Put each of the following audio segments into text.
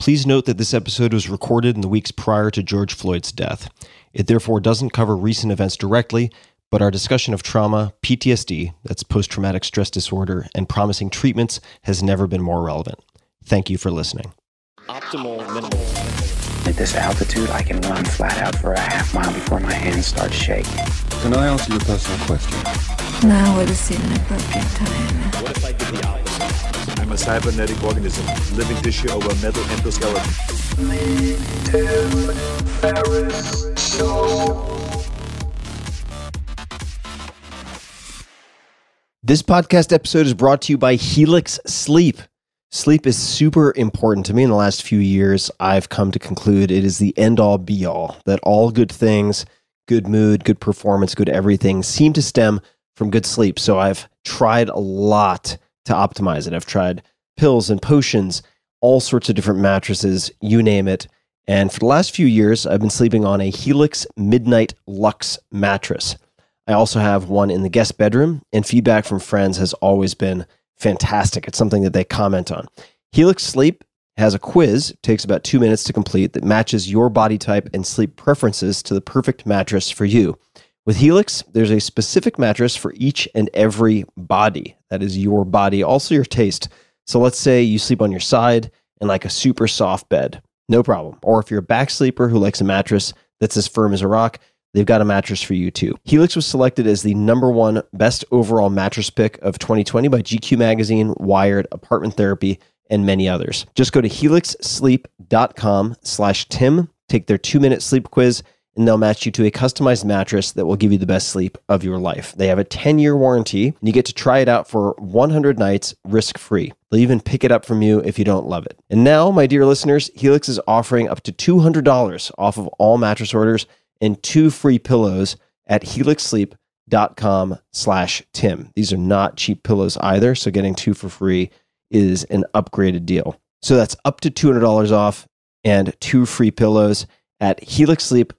Please note that this episode was recorded in the weeks prior to George Floyd's death. It therefore doesn't cover recent events directly, but our discussion of trauma, PTSD, that's post-traumatic stress disorder, and promising treatments has never been more relevant. Thank you for listening. Optimal minimal. At this altitude, I can run flat out for a half mile before my hands start shaking. Can I answer your personal question? Now would seem an appropriate time. What if I did the opposite? I'm a cybernetic organism, living tissue over metal endoskeleton. Meet Ferris Show. This podcast episode is brought to you by Helix Sleep. Sleep is super important to me. In the last few years, I've come to conclude it is the end-all, be-all, that all good things, good mood, good performance, good everything, seem to stem from good sleep. So I've tried a lot to optimize it. I've tried pills and potions, all sorts of different mattresses, you name it. And for the last few years, I've been sleeping on a Helix Midnight Luxe mattress. I also have one in the guest bedroom, and feedback from friends has always been fantastic. It's something that they comment on. Helix Sleep has a quiz, takes about 2 minutes to complete, that matches your body type and sleep preferences to the perfect mattress for you. With Helix, there's a specific mattress for each and every body. That is your body, also your taste. So let's say you sleep on your side and like a super soft bed. No problem. Or if you're a back sleeper who likes a mattress that's as firm as a rock, they've got a mattress for you too. Helix was selected as the #1 best overall mattress pick of 2020 by GQ Magazine, Wired, Apartment Therapy, and many others. Just go to helixsleep.com/Tim, take their 2-minute sleep quiz, and they'll match you to a customized mattress that will give you the best sleep of your life. They have a 10-year warranty, and you get to try it out for 100 nights risk-free. They'll even pick it up from you if you don't love it. And now, my dear listeners, Helix is offering up to $200 off of all mattress orders and 2 free pillows at helixsleep.com/Tim. These are not cheap pillows either, so getting 2 for free is an upgraded deal. So that's up to $200 off and 2 free pillows at helixsleep.com/Tim.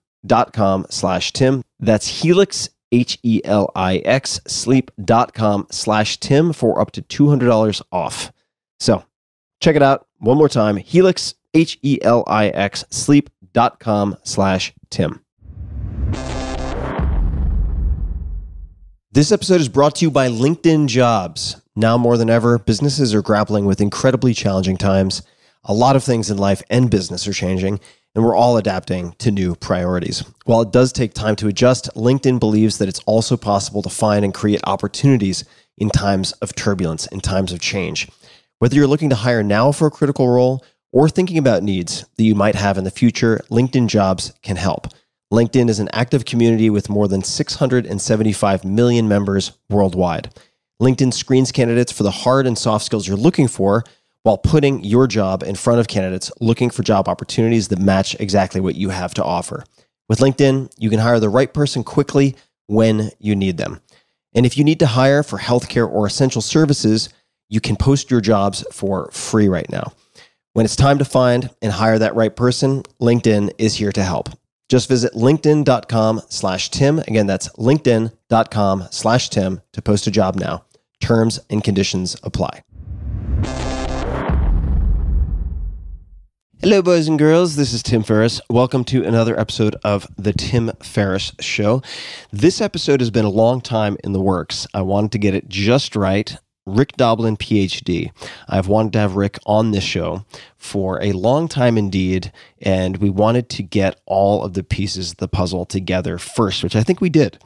That's Helix, H-E-L-I-X, sleep.com/Tim for up to $200 off. So check it out one more time. Helix, H-E-L-I-X, sleep.com/Tim. This episode is brought to you by LinkedIn Jobs. Now more than ever, businesses are grappling with incredibly challenging times. A lot of things in life and business are changing, and we're all adapting to new priorities. While it does take time to adjust, LinkedIn believes that it's also possible to find and create opportunities in times of turbulence, in times of change. Whether you're looking to hire now for a critical role or thinking about needs that you might have in the future, LinkedIn Jobs can help. LinkedIn is an active community with more than 675 million members worldwide. LinkedIn screens candidates for the hard and soft skills you're looking for while putting your job in front of candidates looking for job opportunities that match exactly what you have to offer. With LinkedIn, you can hire the right person quickly when you need them. And if you need to hire for healthcare or essential services, you can post your jobs for free right now. When it's time to find and hire that right person, LinkedIn is here to help. Just visit linkedin.com/Tim. Again, that's linkedin.com/Tim to post a job now. Terms and conditions apply. Hello, boys and girls. This is Tim Ferriss. Welcome to another episode of The Tim Ferriss Show. This episode has been a long time in the works. I wanted to get it just right. Rick Doblin, PhD. I've wanted to have Rick on this show for a long time indeed, and we wanted to get all of the pieces of the puzzle together first, which I think we did.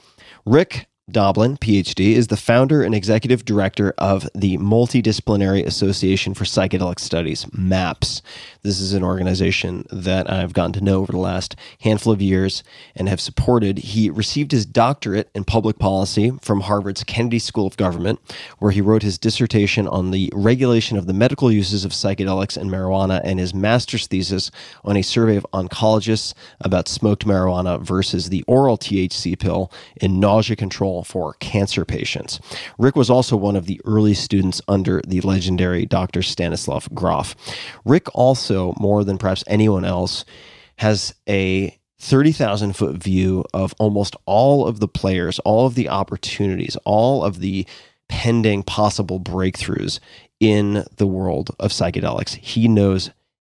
Rick Doblin, PhD, is the founder and executive director of the Multidisciplinary Association for Psychedelic Studies, MAPS. This is an organization that I've gotten to know over the last handful of years and have supported. He received his doctorate in public policy from Harvard's Kennedy School of Government, where he wrote his dissertation on the regulation of the medical uses of psychedelics and marijuana, and his master's thesis on a survey of oncologists about smoked marijuana versus the oral THC pill in nausea control for cancer patients. Rick was also one of the early students under the legendary Dr. Stanislav Grof. Rick also, more than perhaps anyone else, has a 30,000-foot view of almost all of the players, all of the opportunities, all of the pending possible breakthroughs in the world of psychedelics. He knows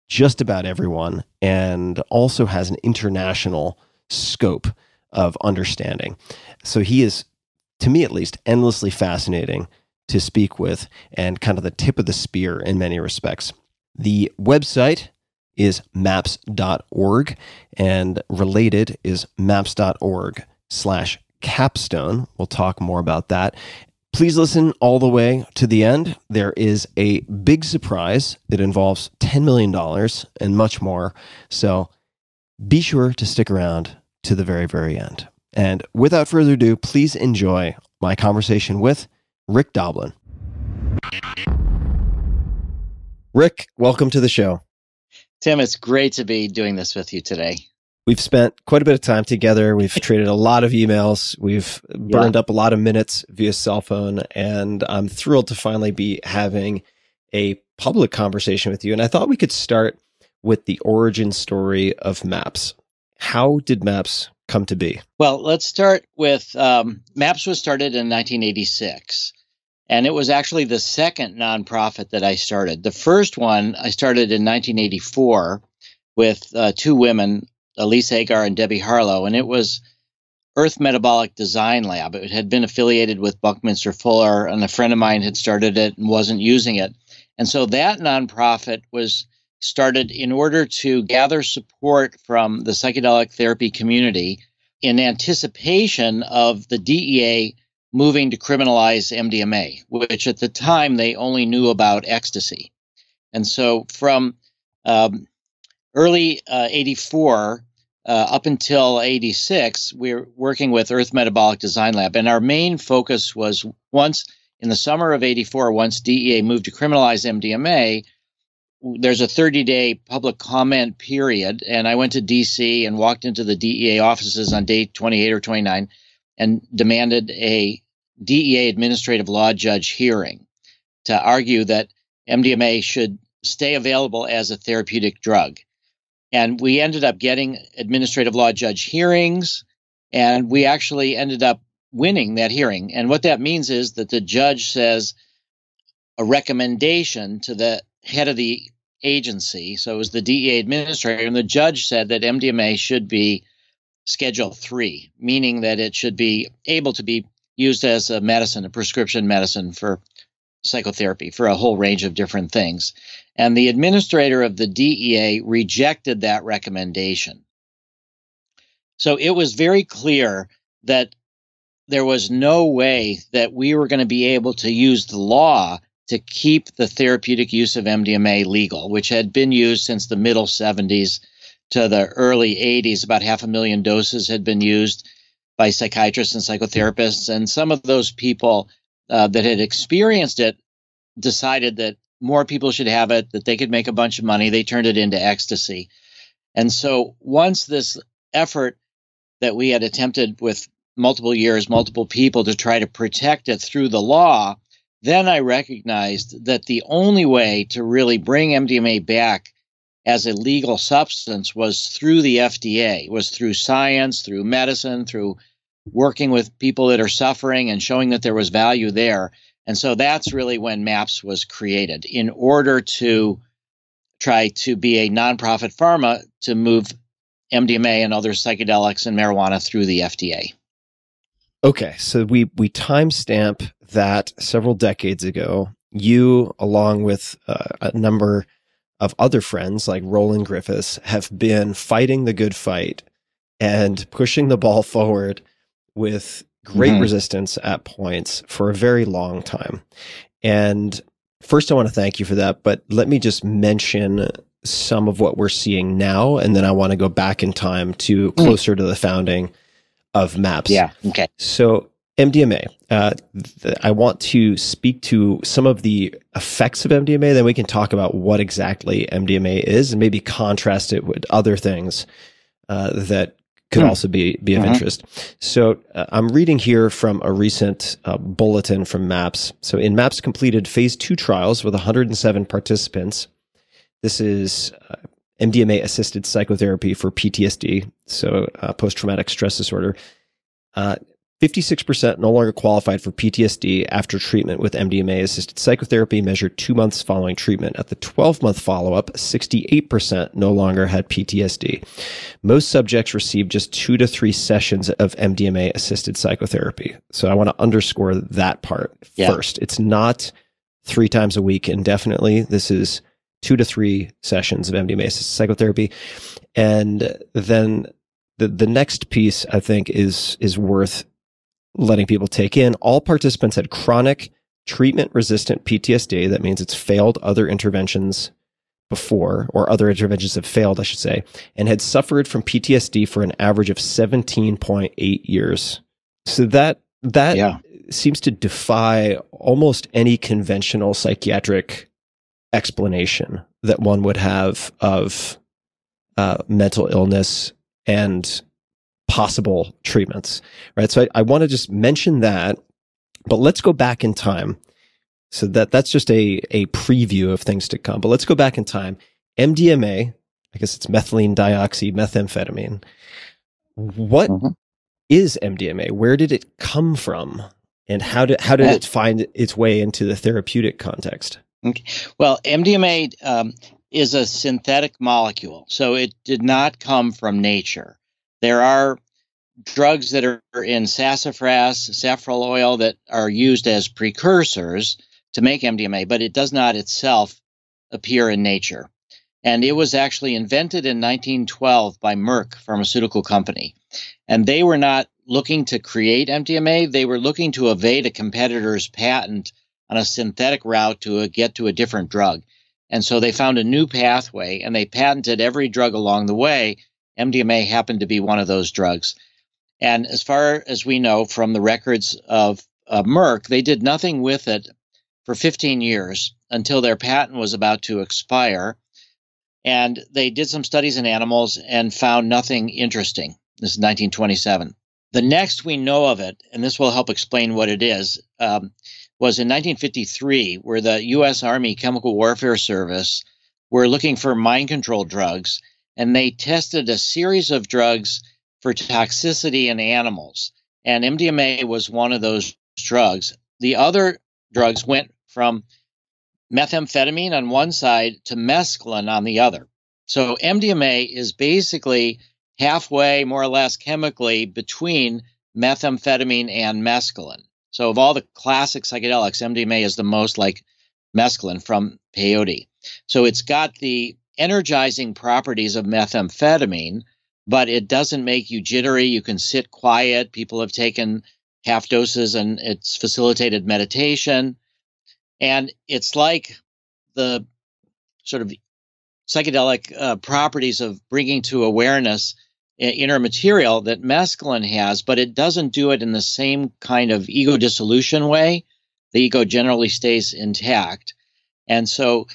just about everyone and also has an international scope of understanding. So he is, to me at least, endlessly fascinating to speak with and kind of the tip of the spear in many respects. The website is maps.org, and related is maps.org/capstone. We'll talk more about that. Please listen all the way to the end. There is a big surprise that involves $10 million and much more. So be sure to stick around to the very, very end. And without further ado, please enjoy my conversation with Rick Doblin. Rick, welcome to the show. Tim, it's great to be doing this with you today. We've spent quite a bit of time together. We've traded a lot of emails. We've burned up a lot of minutes via cell phone, and I'm thrilled to finally be having a public conversation with you. And I thought we could start with the origin story of MAPS. How did MAPS come to be? Well, let's start with MAPS was started in 1986, and it was actually the second nonprofit that I started. The first one I started in 1984 with two women, Elise Agar and Debbie Harlow, and it was Earth Metabolic Design Lab. It had been affiliated with Buckminster Fuller, and a friend of mine had started it and wasn't using it. And so that nonprofit was started in order to gather support from the psychedelic therapy community in anticipation of the DEA moving to criminalize MDMA, which at the time they only knew about ecstasy. And so from early 84 up until 86, we were working with Earth Metabolic Design Lab. And our main focus was, once in the summer of 84, once DEA moved to criminalize MDMA, there's a 30-day public comment period, and I went to DC and walked into the DEA offices on day 28 or 29 and demanded a DEA administrative law judge hearing to argue that MDMA should stay available as a therapeutic drug. And we ended up getting administrative law judge hearings, and we actually ended up winning that hearing. And what that means is that the judge says a recommendation to the head of the agency, so it was the DEA administrator, and the judge said that MDMA should be Schedule III, meaning that it should be able to be used as a medicine, a prescription medicine for psychotherapy, for a whole range of different things. And the administrator of the DEA rejected that recommendation. So it was very clear that there was no way that we were going to be able to use the law to keep the therapeutic use of MDMA legal, which had been used since the middle 70s to the early 80s. About 500,000 doses had been used by psychiatrists and psychotherapists, and some of those people that had experienced it decided that more people should have it, that they could make a bunch of money. They turned it into ecstasy. And so once this effort that we had attempted with multiple years, multiple people to try to protect it through the law, then I recognized that the only way to really bring MDMA back as a legal substance was through the FDA, was through science, through medicine, through working with people that are suffering and showing that there was value there. And so that's really when MAPS was created, in order to try to be a nonprofit pharma to move MDMA and other psychedelics and marijuana through the FDA. Okay, so we timestamp that several decades ago. You, along with a number of other friends like Roland Griffiths, have been fighting the good fight and pushing the ball forward with great resistance at points for a very long time. And first, I want to thank you for that, but let me just mention some of what we're seeing now, and then I want to go back in time to closer to the founding of MAPS. Yeah, okay. So MDMA, I want to speak to some of the effects of MDMA, then we can talk about what exactly MDMA is and maybe contrast it with other things that could also be of interest. So I'm reading here from a recent bulletin from MAPS. So in MAPS completed phase 2 trials with 107 participants. This is MDMA-assisted psychotherapy for PTSD, so post-traumatic stress disorder. 56% no longer qualified for PTSD after treatment with MDMA-assisted psychotherapy measured 2 months following treatment. At the 12-month follow-up, 68% no longer had PTSD. Most subjects received just 2 to 3 sessions of MDMA-assisted psychotherapy. So I want to underscore that part first. It's not 3 times a week indefinitely. This is 2 to 3 sessions of MDMA-assisted psychotherapy. And then the next piece, I think, is worth letting people take in. All participants had chronic treatment-resistant PTSD. That means it's failed other interventions before, or other interventions have failed, I should say, and had suffered from PTSD for an average of 17.8 years. So that seems to defy almost any conventional psychiatric explanation that one would have of mental illness and possible treatments, right? So I want to just mention that, but let's go back in time. So that's just a preview of things to come, but let's go back in time. MDMA, I guess it's methylene dioxymethamphetamine. What is MDMA? Where did it come from? And how did it find its way into the therapeutic context? Okay. Well, MDMA is a synthetic molecule, so it did not come from nature. There are drugs that are in sassafras, saffron oil, that are used as precursors to make MDMA, but it does not itself appear in nature. And it was actually invented in 1912 by Merck Pharmaceutical Company. And they were not looking to create MDMA. They were looking to evade a competitor's patent on a synthetic route to get to a different drug. And so they found a new pathway, and they patented every drug along the way. MDMA happened to be one of those drugs. And as far as we know from the records of Merck, they did nothing with it for 15 years until their patent was about to expire. And they did some studies in animals and found nothing interesting. This is 1927. The next we know of it, and this will help explain what it is, was in 1953, where the U.S. Army Chemical Warfare Service were looking for mind control drugs, and they tested a series of drugs for toxicity in animals, and MDMA was one of those drugs. The other drugs went from methamphetamine on one side to mescaline on the other. So MDMA is basically halfway, more or less chemically, between methamphetamine and mescaline. So of all the classic psychedelics, MDMA is the most like mescaline from peyote. So it's got the energizing properties of methamphetamine, but it doesn't make you jittery. You can sit quiet. People have taken half doses, and it's facilitated meditation. And it's like the sort of psychedelic properties of bringing to awareness inner material that mescaline has, but it doesn't do it in the same kind of ego dissolution way. The ego generally stays intact. And so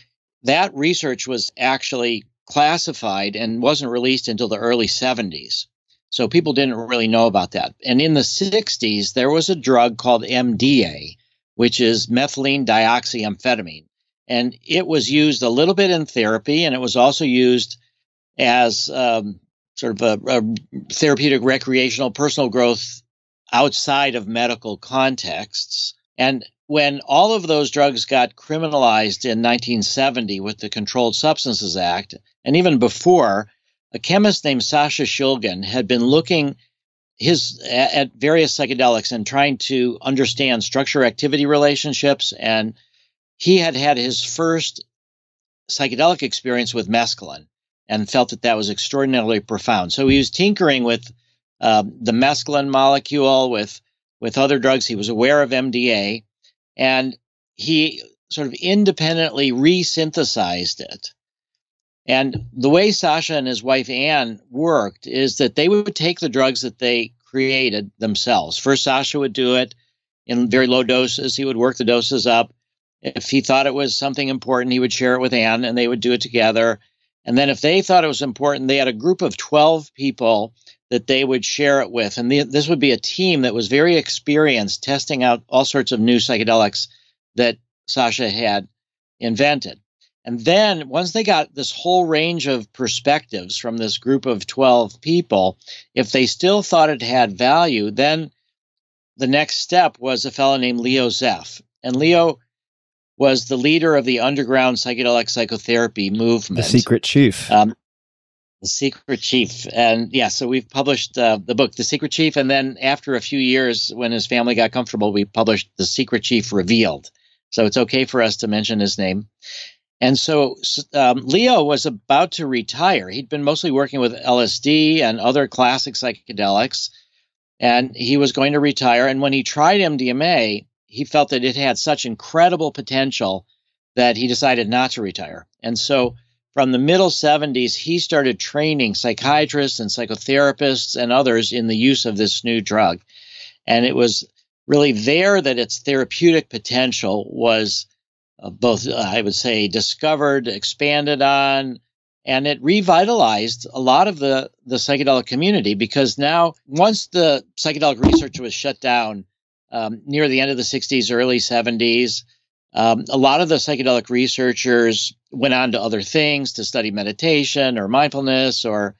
that research was actually classified and wasn't released until the early 70s. So people didn't really know about that. And in the 60s, there was a drug called MDA, which is methylene dioxyamphetamine. And it was used a little bit in therapy, and it was also used as sort of a therapeutic, recreational, personal growth outside of medical contexts. And when all of those drugs got criminalized in 1970 with the Controlled Substances Act, and even before, a chemist named Sasha Shulgin had been looking at various psychedelics and trying to understand structure-activity relationships, and he had had his first psychedelic experience with mescaline and felt that that was extraordinarily profound. So he was tinkering with the mescaline molecule, with other drugs. He was aware of MDA, and he sort of independently resynthesized it. And the way Sasha and his wife Ann worked is that they would take the drugs that they created themselves. First, Sasha would do it in very low doses. He would work the doses up. If he thought it was something important, he would share it with Ann, and they would do it together. And then if they thought it was important, they had a group of 12 people that they would share it with. And this would be a team that was very experienced, testing out all sorts of new psychedelics that Sasha had invented. And then once they got this whole range of perspectives from this group of 12 people, if they still thought it had value, then the next step was a fellow named Leo Zeff. And Leo was the leader of the underground psychedelic psychotherapy movement. The Secret Chief. The Secret Chief. And yeah, so we've published the book, The Secret Chief. And then after a few years, when his family got comfortable, we published The Secret Chief Revealed. So it's okay for us to mention his name. And so Leo was about to retire. He'd been mostly working with LSD and other classic psychedelics, and he was going to retire. And when he tried MDMA, he felt that it had such incredible potential that he decided not to retire. And so from the middle 70s, he started training psychiatrists and psychotherapists and others in the use of this new drug. And it was really there that its therapeutic potential was both, I would say, discovered, expanded on, and it revitalized a lot of the psychedelic community, because now once the psychedelic research was shut down near the end of the 60s, early 70s, a lot of the psychedelic researchers went on to other things, to study meditation or mindfulness or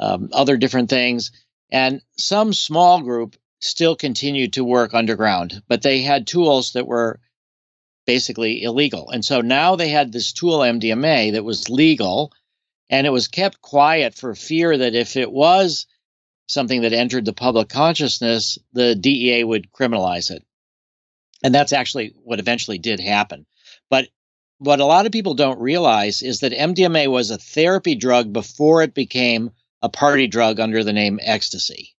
other different things. And some small group still continued to work underground, but they had tools that were basically illegal. And so now they had this tool, MDMA, that was legal, and it was kept quiet for fear that if it was something that entered the public consciousness, the DEA would criminalize it. And that's actually what eventually did happen. But what a lot of people don't realize is that MDMA was a therapy drug before it became a party drug under the name ecstasy.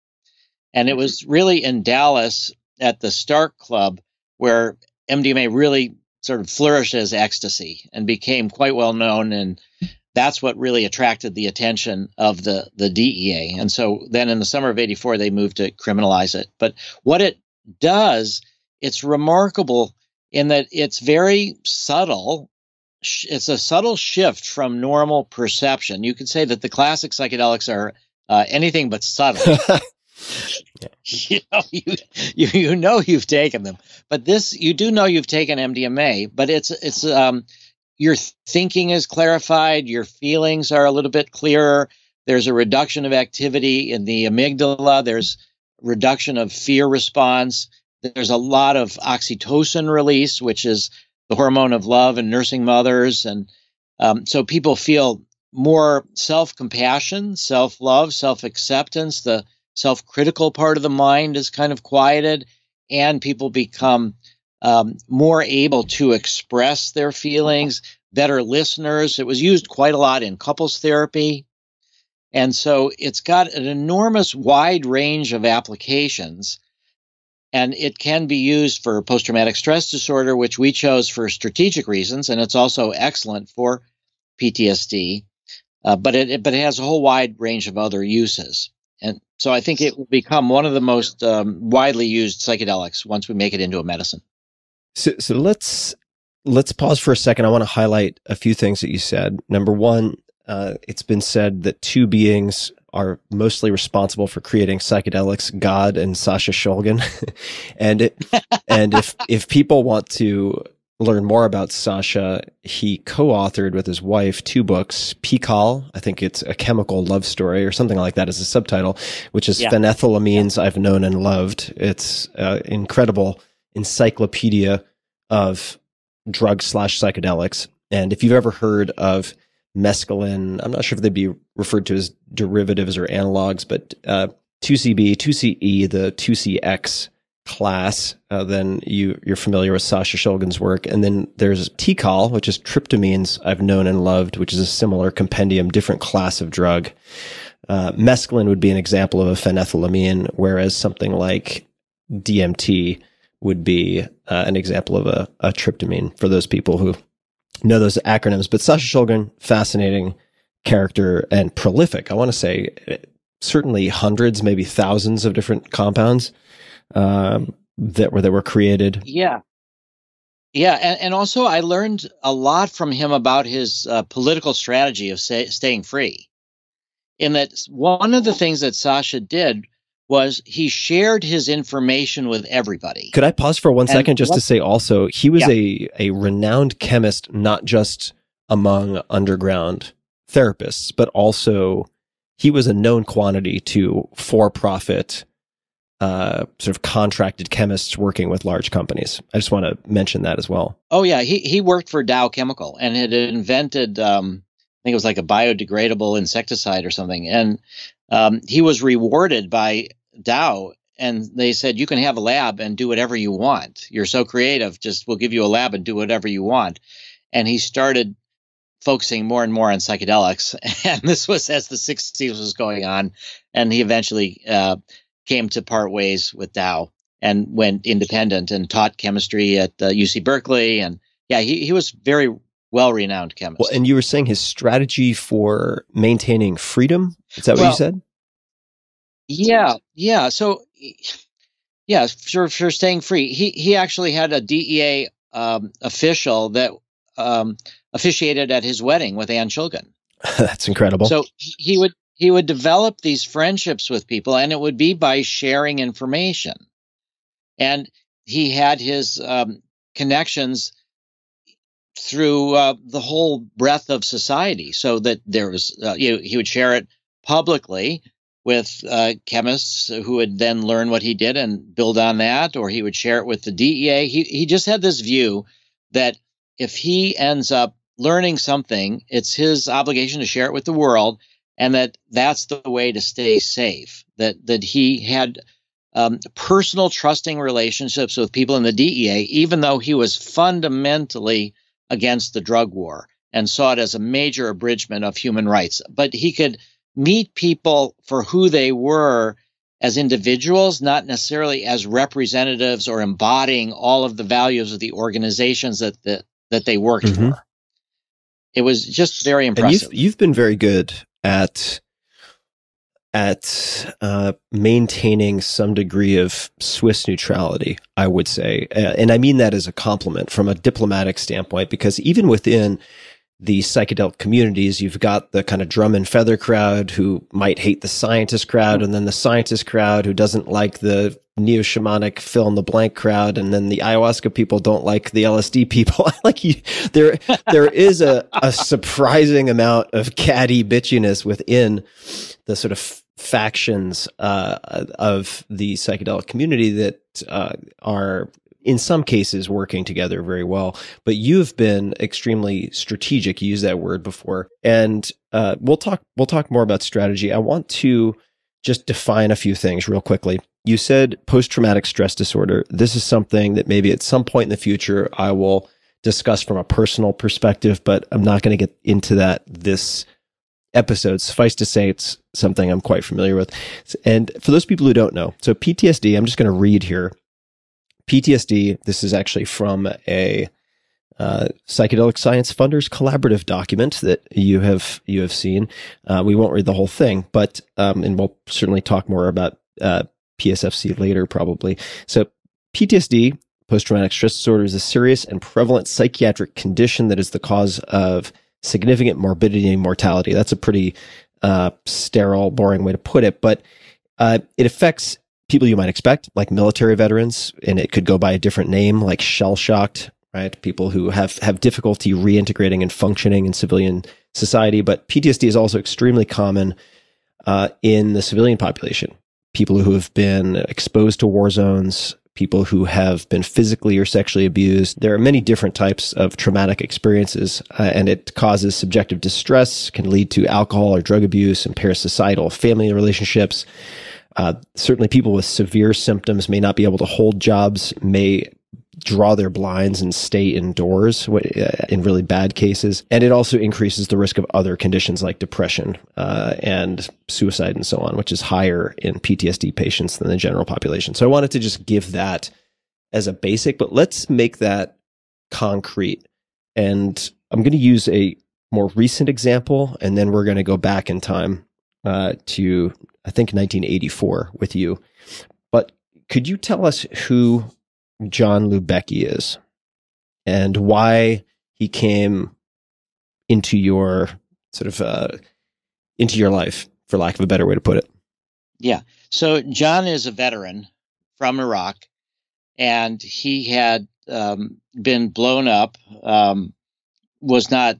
And it was really in Dallas at the Stark Club where MDMA really sort of flourished as ecstasy and became quite well known, and that's what really attracted the attention of the DEA. And so then in the summer of '84, they moved to criminalize it. But what it does, it's remarkable in that it's very subtle. It's a subtle shift from normal perception. You could say that the classic psychedelics are anything but subtle. You know you've taken them, but this, you do know you've taken MDMA, but it's your thinking is clarified, your feelings are a little bit clearer, there's a reduction of activity in the amygdala, there's reduction of fear response, there's a lot of oxytocin release, which is the hormone of love and nursing mothers, and so people feel more self-compassion, self-love, self-acceptance. The self-critical part of the mind is kind of quieted, and people become more able to express their feelings, better listeners. It was used quite a lot in couples therapy. And so it's got an enormous wide range of applications, and it can be used for post-traumatic stress disorder, which we chose for strategic reasons, and it's also excellent for PTSD, but it has a whole wide range of other uses. And so I think it will become one of the most widely used psychedelics once we make it into a medicine. So let's pause for a second. I want to highlight a few things that you said. Number one, it's been said that two beings are mostly responsible for creating psychedelics, God and Sasha Shulgin. and if people want to learn more about Sasha, he co-authored with his wife two books, Pekal, I think it's A Chemical Love Story or something like that as a subtitle, which is phenethylamines I've known and loved. It's an incredible encyclopedia of drugs / psychedelics. And if you've ever heard of mescaline, I'm not sure if they'd be referred to as derivatives or analogs, but 2CB, 2CE, the 2CX class, then you're familiar with Sasha Shulgin's work. And then there's Tikal, which is tryptamines I've known and loved, which is a similar compendium, different class of drug. Mescaline would be an example of a phenethylamine, whereas something like DMT would be an example of a tryptamine, for those people who know those acronyms. But Sasha Shulgin, fascinating character and prolific. I want to say certainly hundreds, maybe thousands of different compounds that were created. Yeah. And also I learned a lot from him about his political strategy of staying free. In that, one of the things that Sasha did was he shared his information with everybody. Could I pause for one second just to say also, he was a renowned chemist, not just among underground therapists, but also he was a known quantity to for-profit sort of contracted chemists working with large companies. I just want to mention that as well. Oh yeah, he worked for Dow Chemical and had invented, I think it was like a biodegradable insecticide or something. And he was rewarded by Dow, and they said, you can have a lab and do whatever you want. You're so creative, just we'll give you a lab and do whatever you want. And he started focusing more and more on psychedelics. And this was as the 60s was going on. And he eventually came to part ways with Dow and went independent and taught chemistry at UC Berkeley. And yeah, he was very well-renowned chemist. Well, and you were saying his strategy for maintaining freedom? Is that what you said? Yeah. Yeah. So yeah, for staying free. He actually had a DEA official that officiated at his wedding with Ann Shulgin. That's incredible. So he would develop these friendships with people, and it would be by sharing information. And he had his connections through the whole breadth of society, so that there was, he would share it publicly with chemists who would then learn what he did and build on that, or he would share it with the DEA. He just had this view that if he ends up learning something, it's his obligation to share it with the world, and that's the way to stay safe, that he had personal trusting relationships with people in the DEA, even though he was fundamentally against the drug war and saw it as a major abridgment of human rights. But he could meet people for who they were as individuals, not necessarily as representatives or embodying all of the values of the organizations that they worked for. It was just very impressive. And you've been very good at maintaining some degree of Swiss neutrality, I would say. And I mean that as a compliment from a diplomatic standpoint, because even within the psychedelic communities, you've got the kind of drum and feather crowd who might hate the scientist crowd, and then the scientist crowd who doesn't like the neo-shamanic fill-in-the-blank crowd, and then the ayahuasca people don't like the LSD people. There is a surprising amount of catty bitchiness within the sort of factions of the psychedelic community that are in some cases working together very well. But you've been extremely strategic. You used that word before. And we'll talk more about strategy. I want to just define a few things real quickly. You said post-traumatic stress disorder. This is something that maybe at some point in the future I will discuss from a personal perspective, but I'm not going to get into that this episode. Suffice to say, it's something I'm quite familiar with. And for those people who don't know, so PTSD, I'm just going to read here. PTSD, this is actually from a Psychedelic Science Funders Collaborative document that you have seen. We won't read the whole thing, but and we'll certainly talk more about PSFC later, probably. So PTSD, post-traumatic stress disorder, is a serious and prevalent psychiatric condition that is the cause of significant morbidity and mortality. That's a pretty sterile, boring way to put it, but it affects people you might expect, like military veterans, and it could go by a different name, like shell-shocked, right? People who have difficulty reintegrating and functioning in civilian society. But PTSD is also extremely common in the civilian population. People who have been exposed to war zones, people who have been physically or sexually abused. There are many different types of traumatic experiences, and it causes subjective distress, can lead to alcohol or drug abuse, impair societal family relationships. Certainly people with severe symptoms may not be able to hold jobs, may draw their blinds and stay indoors in really bad cases. And it also increases the risk of other conditions like depression and suicide and so on, which is higher in PTSD patients than the general population. So I wanted to just give that as a basic, but let's make that concrete. And I'm going to use a more recent example, and then we're going to go back in time to, I think, 1984 with you. But could you tell us who John Lubecky is and why he came into your sort of into your life, for lack of a better way to put it? Yeah. So John is a veteran from Iraq, and he had been blown up, was not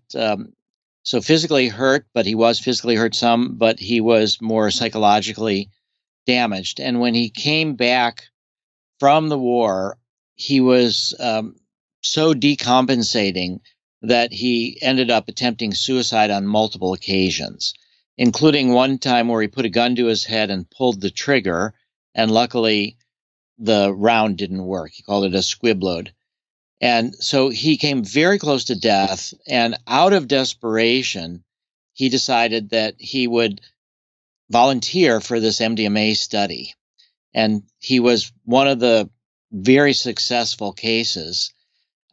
so physically hurt, but he was physically hurt some, but he was more psychologically damaged. And when he came back from the war, he was so decompensating that he ended up attempting suicide on multiple occasions, including one time where he put a gun to his head and pulled the trigger, and luckily the round didn't work. He called it a squib load. And so he came very close to death, and out of desperation, he decided that he would volunteer for this MDMA study. And he was one of the very successful cases.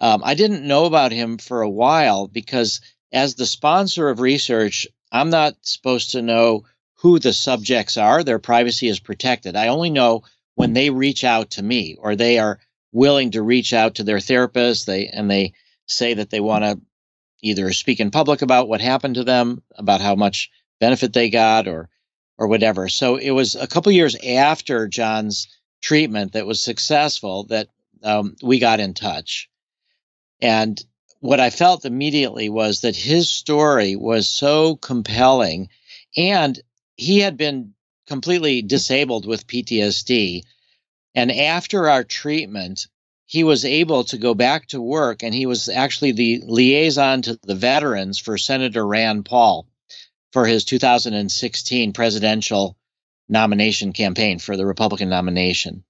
I didn't know about him for a while because as the sponsor of research, I'm not supposed to know who the subjects are. Their privacy is protected. I only know when they reach out to me or they are willing to reach out to their therapist, they say that they want to either speak in public about what happened to them, about how much benefit they got or whatever. So it was a couple years after John's treatment that was successful that we got in touch. And what I felt immediately was that his story was so compelling, and he had been completely disabled with PTSD. And after our treatment, he was able to go back to work, and he was actually the liaison to the veterans for Senator Rand Paul for his 2016 presidential nomination campaign for the Republican nomination.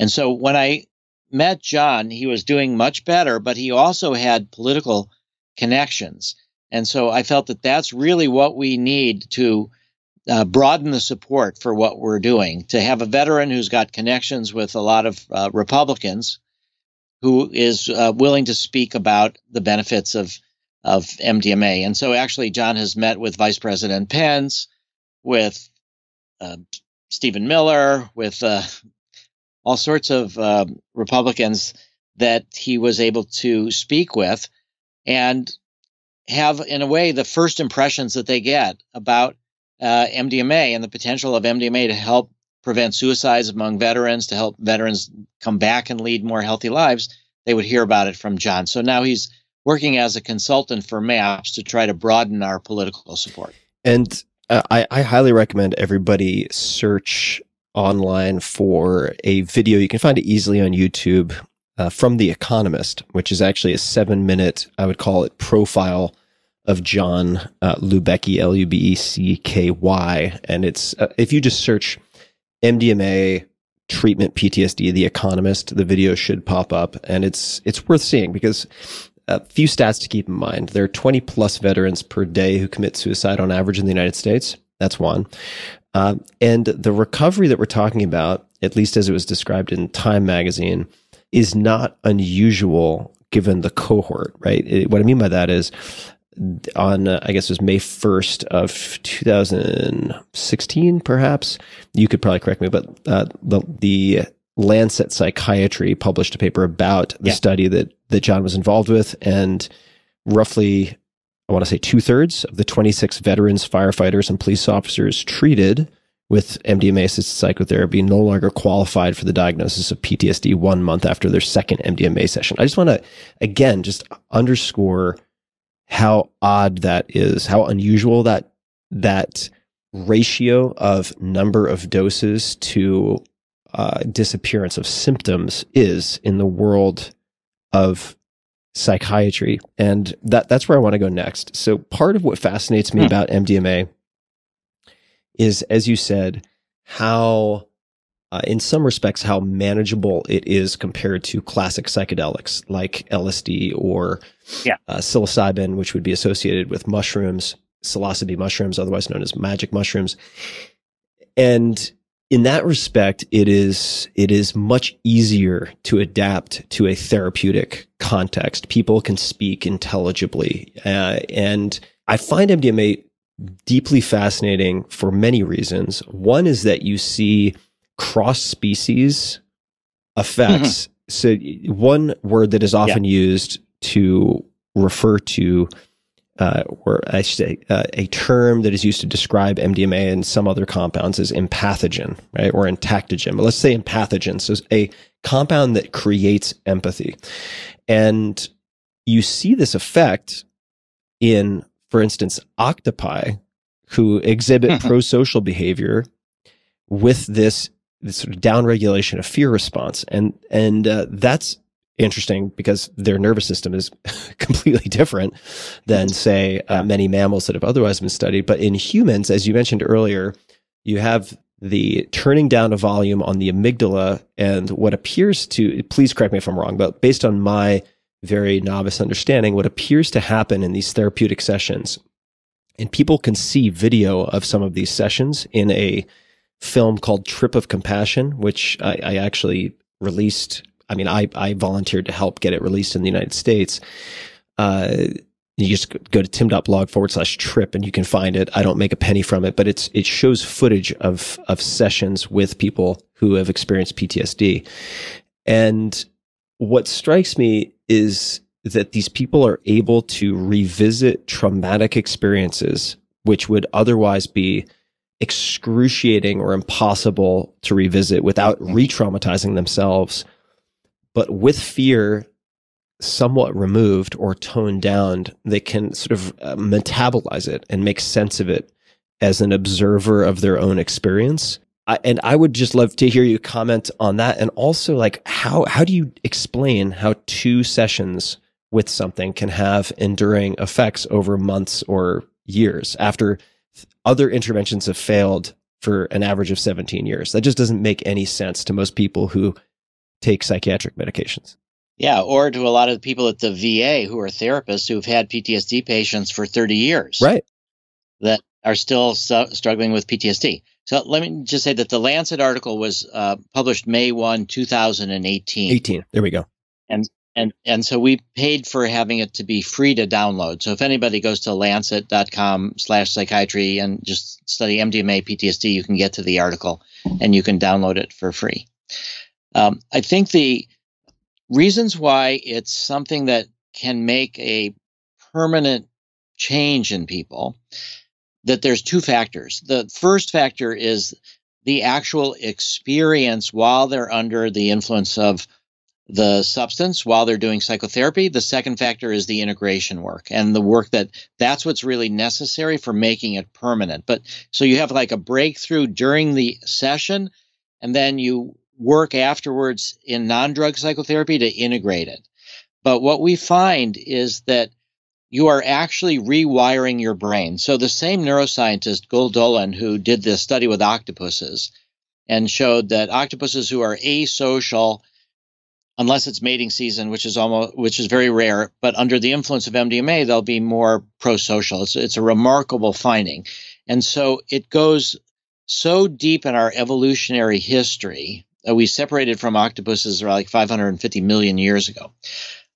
And so when I met John, he was doing much better, but he also had political connections. And so I felt that that's really what we need to broaden the support for what we're doing, to have a veteran who's got connections with a lot of Republicans who is willing to speak about the benefits of MDMA. And so actually, John has met with Vice President Pence, with Stephen Miller, with all sorts of Republicans that he was able to speak with and have, in a way, the first impressions that they get about MDMA and the potential of MDMA to help prevent suicides among veterans, to help veterans come back and lead more healthy lives. They would hear about it from John. So now he's working as a consultant for MAPS to try to broaden our political support. And I highly recommend everybody search online for a video. You can find it easily on YouTube from The Economist, which is actually a 7-minute, I would call it, profile of John Lubecky, L-U-B-E-C-K-Y. And it's if you just search MDMA treatment PTSD, The Economist, the video should pop up. And it's worth seeing because a few stats to keep in mind. There are 20+ veterans per day who commit suicide on average in the United States. That's one. And the recovery that we're talking about, at least as it was described in Time magazine, is not unusual given the cohort, right? What I mean by that is on, I guess it was May 1st of 2016, perhaps. You could probably correct me, but the Lancet Psychiatry published a paper about the study that John was involved with, and roughly, I want to say 2/3 of the 26 veterans, firefighters, and police officers treated with MDMA-assisted psychotherapy no longer qualified for the diagnosis of PTSD 1 month after their second MDMA session. I just want to, again, just underscore how odd that is, how unusual that ratio of number of doses to disappearance of symptoms is in the world of psychiatry. And that's where I want to go next. So part of what fascinates me about MDMA is, as you said, how in some respects, how manageable it is compared to classic psychedelics like LSD or psilocybin, which would be associated with mushrooms, psilocybe mushrooms, otherwise known as magic mushrooms. And in that respect, it is much easier to adapt to a therapeutic context. People can speak intelligibly. And I find MDMA deeply fascinating for many reasons. One is that you see cross-species effects. Mm-hmm. So one word that is often used to refer to a term that is used to describe MDMA and some other compounds is empathogen, right? Or entactogen. But let's say empathogen. So it's a compound that creates empathy. And you see this effect in, for instance, octopi who exhibit prosocial behavior with this sort of downregulation of fear response. And that's interesting because their nervous system is completely different than, say, many mammals that have otherwise been studied. But in humans, as you mentioned earlier, you have the turning down of volume on the amygdala, and what appears to, please correct me if I'm wrong, but based on my very novice understanding, what appears to happen in these therapeutic sessions, and people can see video of some of these sessions in a film called Trip of Compassion, which I actually released. I mean, I volunteered to help get it released in the United States. You just go to tim.blog/trip and you can find it. I don't make a penny from it, but it shows footage of sessions with people who have experienced PTSD. And what strikes me is that these people are able to revisit traumatic experiences, which would otherwise be excruciating or impossible to revisit without re-traumatizing themselves. But with fear somewhat removed or toned down, they can sort of metabolize it and make sense of it as an observer of their own experience. And I would just love to hear you comment on that. And also, like, how do you explain how two sessions with something can have enduring effects over months or years after other interventions have failed for an average of 17 years? That just doesn't make any sense to most people who take psychiatric medications. Yeah, or to a lot of people at the VA who are therapists who've had PTSD patients for 30 years. Right. That are still struggling with PTSD. So let me just say that the Lancet article was published May 1, 2018. There we go. And so we paid for having it to be free to download. So if anybody goes to lancet.com/psychiatry and just study MDMA PTSD, you can get to the article and you can download it for free. I think the reasons why it's something that can make a permanent change in people, that there's two factors. The first factor is the actual experience while they're under the influence of the substance, while they're doing psychotherapy. The second factor is the integration work and the work that's what's really necessary for making it permanent. But so you have like a breakthrough during the session, and then you work afterwards in non-drug psychotherapy to integrate it. But what we find is that you are actually rewiring your brain. So the same neuroscientist, Gül Dölen, who did this study with octopuses and showed that octopuses who are asocial, unless it's mating season, which is very rare, but under the influence of MDMA, they'll be more pro-social. It's a remarkable finding. And so it goes so deep in our evolutionary history. We separated from octopuses around like 550 million years ago.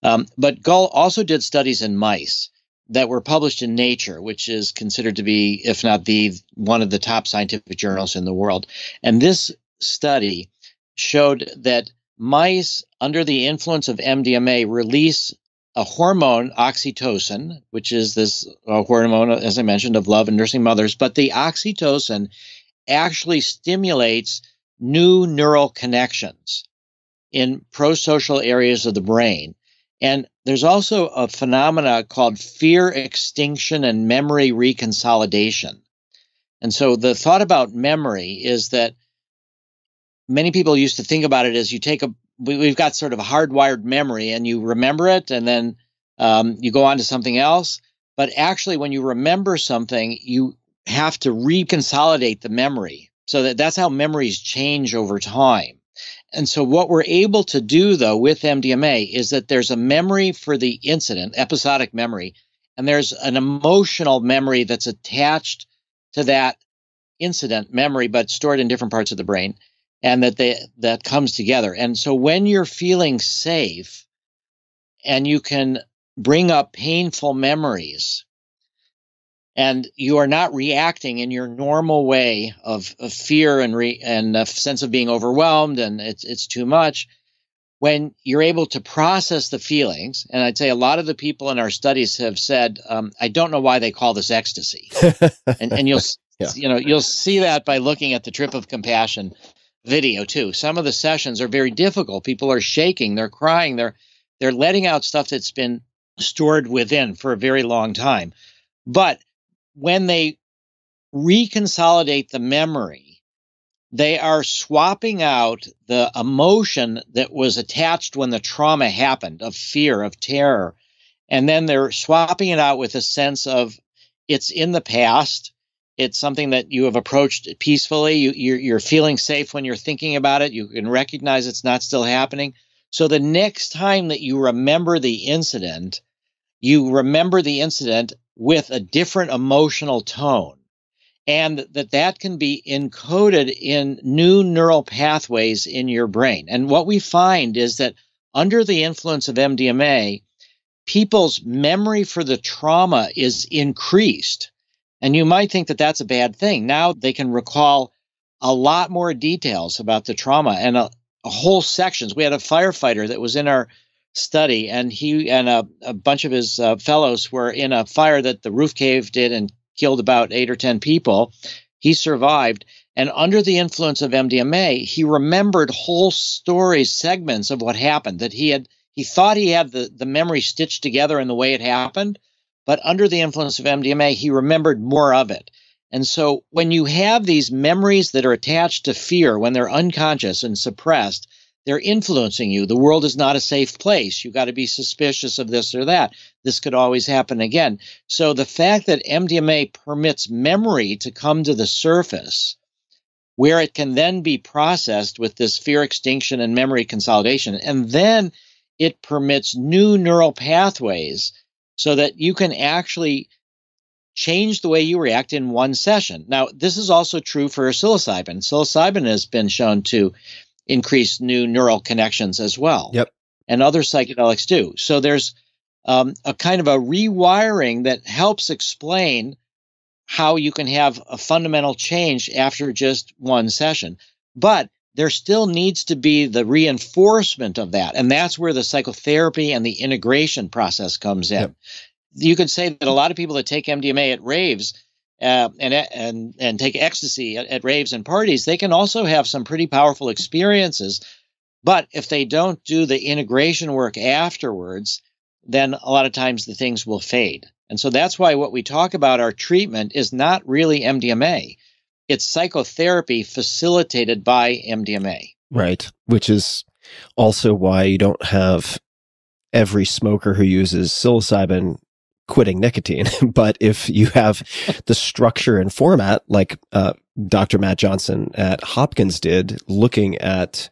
But Gül also did studies in mice that were published in Nature, which is considered to be, if not the, one of the top scientific journals in the world. And this study showed that mice under the influence of MDMA release a hormone, oxytocin, which is this hormone, as I mentioned, of love and nursing mothers. But the oxytocin actually stimulates new neural connections in prosocial areas of the brain. And there's also a phenomena called fear extinction and memory reconsolidation. And so the thought about memory is that many people used to think about it as you take we've got sort of a hardwired memory and you remember it, and then you go on to something else. But actually, when you remember something, you have to reconsolidate the memory. So that's how memories change over time. And so what we're able to do, though, with MDMA is that there's a memory for the incident, episodic memory, and there's an emotional memory that's attached to that incident memory, but stored in different parts of the brain, and that comes together. And so when you're feeling safe and you can bring up painful memories, and you are not reacting in your normal way of fear and a sense of being overwhelmed and it's too much, when you're able to process the feelings, and I'd say a lot of the people in our studies have said, I don't know why they call this ecstasy. and you'll you'll see that by looking at the Trip of Compassion video too. Some of the sessions are very difficult. People are shaking, they're crying, they're letting out stuff that's been stored within for a very long time. But when they reconsolidate the memory, They are swapping out the emotion that was attached when the trauma happened, of fear, of terror. And then they're swapping it out with a sense of it's in the past. It's something that you have approached peacefully. You're feeling safe when you're thinking about it. You can recognize it's not still happening. So the next time that you remember the incident, you remember the incident with a different emotional tone, and that can be encoded in new neural pathways in your brain. And what we find is that under the influence of MDMA, people's memory for the trauma is increased. And you might think that that's a bad thing. Now they can recall a lot more details about the trauma and a whole sections. We had a firefighter that was in our study, and he and a bunch of his fellows were in a fire that the roof caved in and killed about 8 or 10 people. He survived. And under the influence of MDMA, he remembered whole stories, segments of what happened, that he thought he had the memory stitched together in the way it happened. But under the influence of MDMA, he remembered more of it. And so when you have these memories that are attached to fear, when they're unconscious and suppressed, they're influencing you. The world is not a safe place. You got to be suspicious of this or that. This could always happen again. So the fact that MDMA permits memory to come to the surface, where it can then be processed with this fear extinction and memory consolidation, and then it permits new neural pathways so that you can actually change the way you react in one session. Now, this is also true for psilocybin. Psilocybin has been shown to increase new neural connections as well. Yep. And other psychedelics do. So there's a kind of a rewiring that helps explain how you can have a fundamental change after just one session. But there still needs to be the reinforcement of that. And that's where the psychotherapy and the integration process comes in. Yep. You could say that a lot of people that take MDMA at raves and take ecstasy at raves and parties, they can also have some pretty powerful experiences. But if they don't do the integration work afterwards, then a lot of times the things will fade. And so that's why what we talk about, our treatment, is not really MDMA. It's psychotherapy facilitated by MDMA. Right, which is also why you don't have every smoker who uses psilocybin quitting nicotine. But if you have the structure and format, like Dr. Matt Johnson at Hopkins did, looking at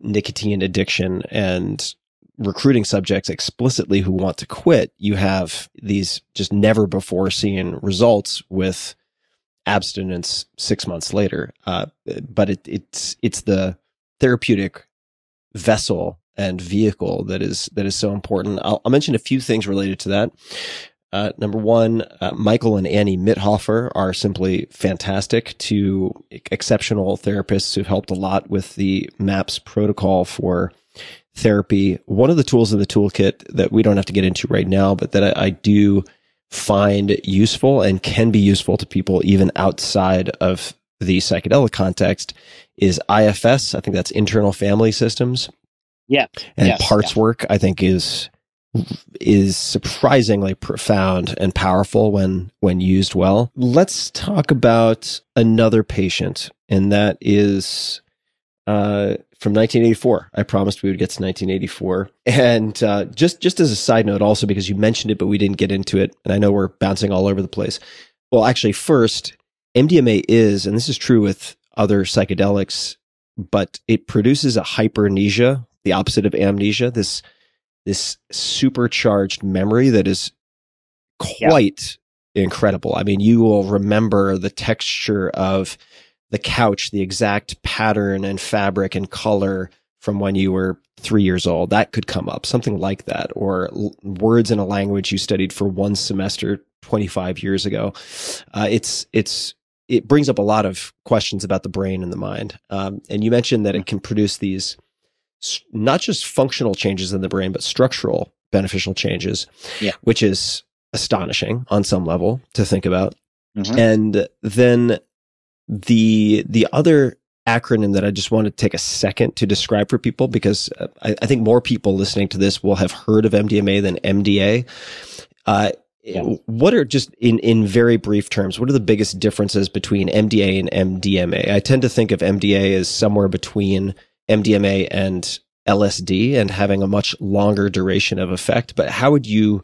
nicotine addiction and recruiting subjects explicitly who want to quit, you have these just never before seen results with abstinence 6 months later. But it's the therapeutic vessel and vehicle that is so important. I'll mention a few things related to that. Number one, Michael and Annie Mithoefer are simply fantastic, two exceptional therapists who've helped a lot with the MAPS protocol for therapy. One of the tools in the toolkit that we don't have to get into right now, but that I do find useful and can be useful to people even outside of the psychedelic context is IFS. I think that's internal family systems. Yeah, and yes, parts work, I think, is surprisingly profound and powerful when used well. Let's talk about another patient, and that is from 1984. I promised we would get to 1984. And just as a side note, also because you mentioned it, but we didn't get into it, and I know we're bouncing all over the place. Well, actually, first, MDMA is, and this is true with other psychedelics, but it produces a hypernesia. The opposite of amnesia, this supercharged memory that is quite incredible. I mean, you will remember the texture of the couch, the exact pattern and fabric and color from when you were 3 years old. That could come up, something like that, or words in a language you studied for one semester 25 years ago. It brings up a lot of questions about the brain and the mind. And you mentioned that it can produce these not just functional changes in the brain, but structural beneficial changes, which is astonishing on some level to think about. Mm-hmm. And then the other acronym that I just want to take a second to describe for people, because I think more people listening to this will have heard of MDMA than MDA, What are, just in very brief terms, what are the biggest differences between MDA and MDMA? I tend to think of MDA as somewhere between MDMA and LSD and having a much longer duration of effect. But how would you,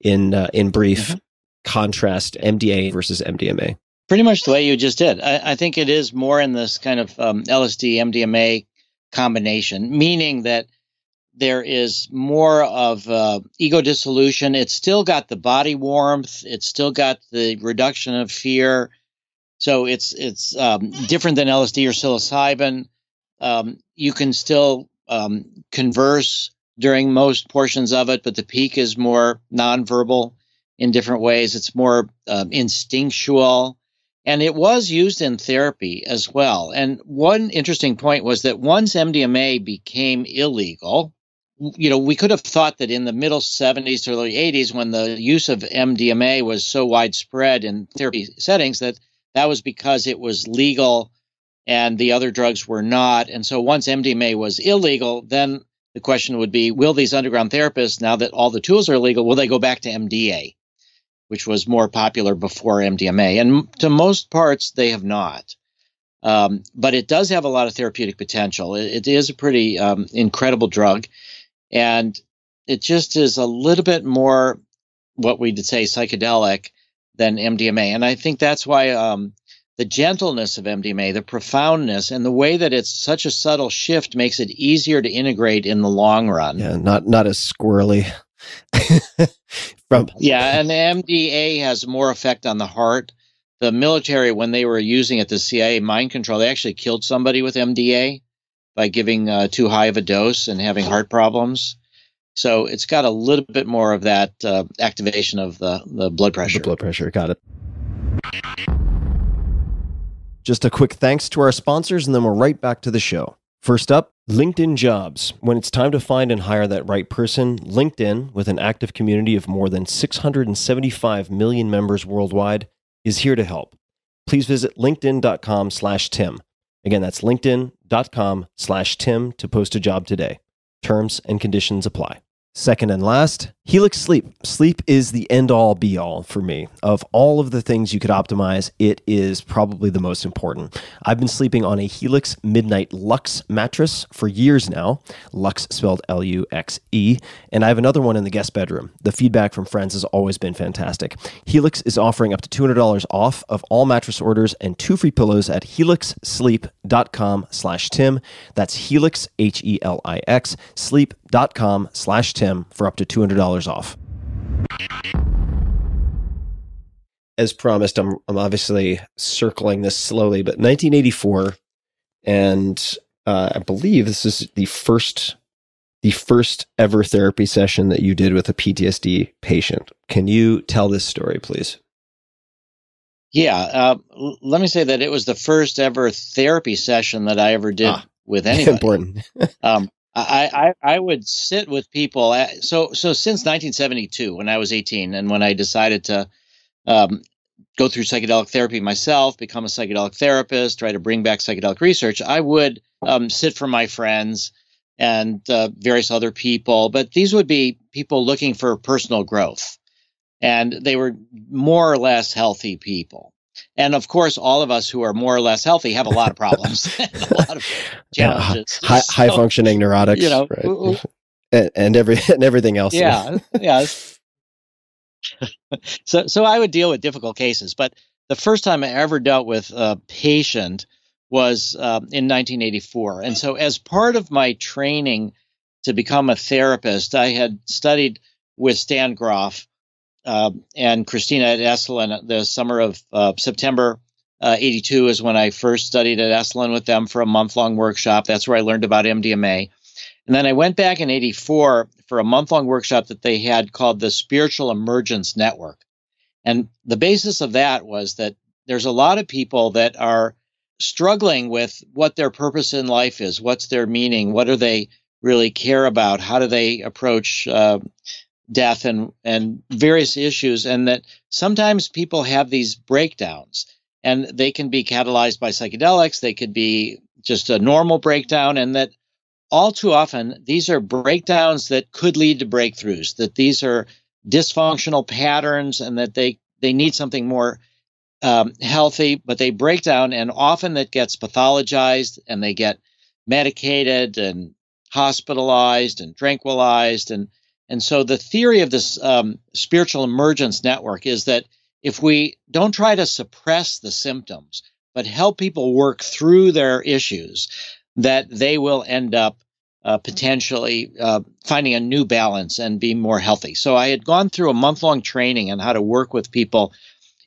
in brief, contrast MDA versus MDMA? Pretty much the way you just did. I think it is more in this kind of LSD, MDMA combination, meaning that there is more of ego dissolution. It's still got the body warmth. It's still got the reduction of fear. So it's different than LSD or psilocybin. You can still converse during most portions of it, but the peak is more nonverbal in different ways. It's more instinctual. And it was used in therapy as well. And one interesting point was that once MDMA became illegal, you know, we could have thought that in the middle 70s to early 80s, when the use of MDMA was so widespread in therapy settings, that that was because it was legal and the other drugs were not. And so once MDMA was illegal, then the question would be, will these underground therapists, now that all the tools are legal, will they go back to MDA, which was more popular before MDMA? And to most parts, they have not. But it does have a lot of therapeutic potential. It is a pretty incredible drug. And it just is a little bit more what we'd say psychedelic than MDMA. And I think that's why the gentleness of MDMA, the profoundness, and the way that it's such a subtle shift makes it easier to integrate in the long run. Yeah, not as squirrely. And MDA has more effect on the heart. The military, when they were using it, the CIA mind control, they actually killed somebody with MDA by giving too high of a dose and having heart problems. So it's got a little bit more of that activation of the blood pressure. The blood pressure, got it. Just a quick thanks to our sponsors, and then we're right back to the show. First up, LinkedIn Jobs. When it's time to find and hire that right person, LinkedIn, with an active community of more than 675 million members worldwide, is here to help. Please visit linkedin.com/Tim. Again, that's linkedin.com/Tim to post a job today. Terms and conditions apply. Second and last, Helix Sleep. Sleep is the end-all, be-all for me. Of all of the things you could optimize, it is probably the most important. I've been sleeping on a Helix Midnight Luxe mattress for years now, Luxe spelled Luxe, and I have another one in the guest bedroom. The feedback from friends has always been fantastic. Helix is offering up to $200 off of all mattress orders and 2 free pillows at helixsleep.com/Tim. That's Helix, Helix, sleep.com/Tim for up to $200 off. As promised, I'm obviously circling this slowly, but 1984, and I believe this is the first ever therapy session that you did with a PTSD patient. Can you tell this story, please? Yeah. Let me say that it was the first ever therapy session that I ever did with anybody. Important. I would sit with people. So since 1972, when I was 18, and when I decided to go through psychedelic therapy myself, become a psychedelic therapist, try to bring back psychedelic research, I would sit for my friends and various other people. But these would be people looking for personal growth, and they were more or less healthy people. And of course, all of us who are more or less healthy have a lot of problems, a lot of challenges. High-functioning neurotics, you know, right? and everything else. Yeah, yeah. So I would deal with difficult cases, but the first time I ever dealt with a patient was in 1984. And so, as part of my training to become a therapist, I had studied with Stan Grof and Christina at Esalen. The summer of September 82 is when I first studied at Esalen with them for a month-long workshop. That's where I learned about MDMA. And then I went back in 84 for a month-long workshop that they had called the Spiritual Emergence Network. And the basis of that was that there's a lot of people that are struggling with what their purpose in life is, what's their meaning, what do they really care about, how do they approach death and various issues, and that sometimes people have these breakdowns, and they can be catalyzed by psychedelics, they could be just a normal breakdown, and that all too often these are breakdowns that could lead to breakthroughs, that these are dysfunctional patterns and that they need something more healthy, but they break down, and often that gets pathologized and they get medicated and hospitalized and tranquilized. And so the theory of this spiritual emergence network is that if we don't try to suppress the symptoms, but help people work through their issues, that they will end up potentially finding a new balance and be more healthy. So I had gone through a month-long training on how to work with people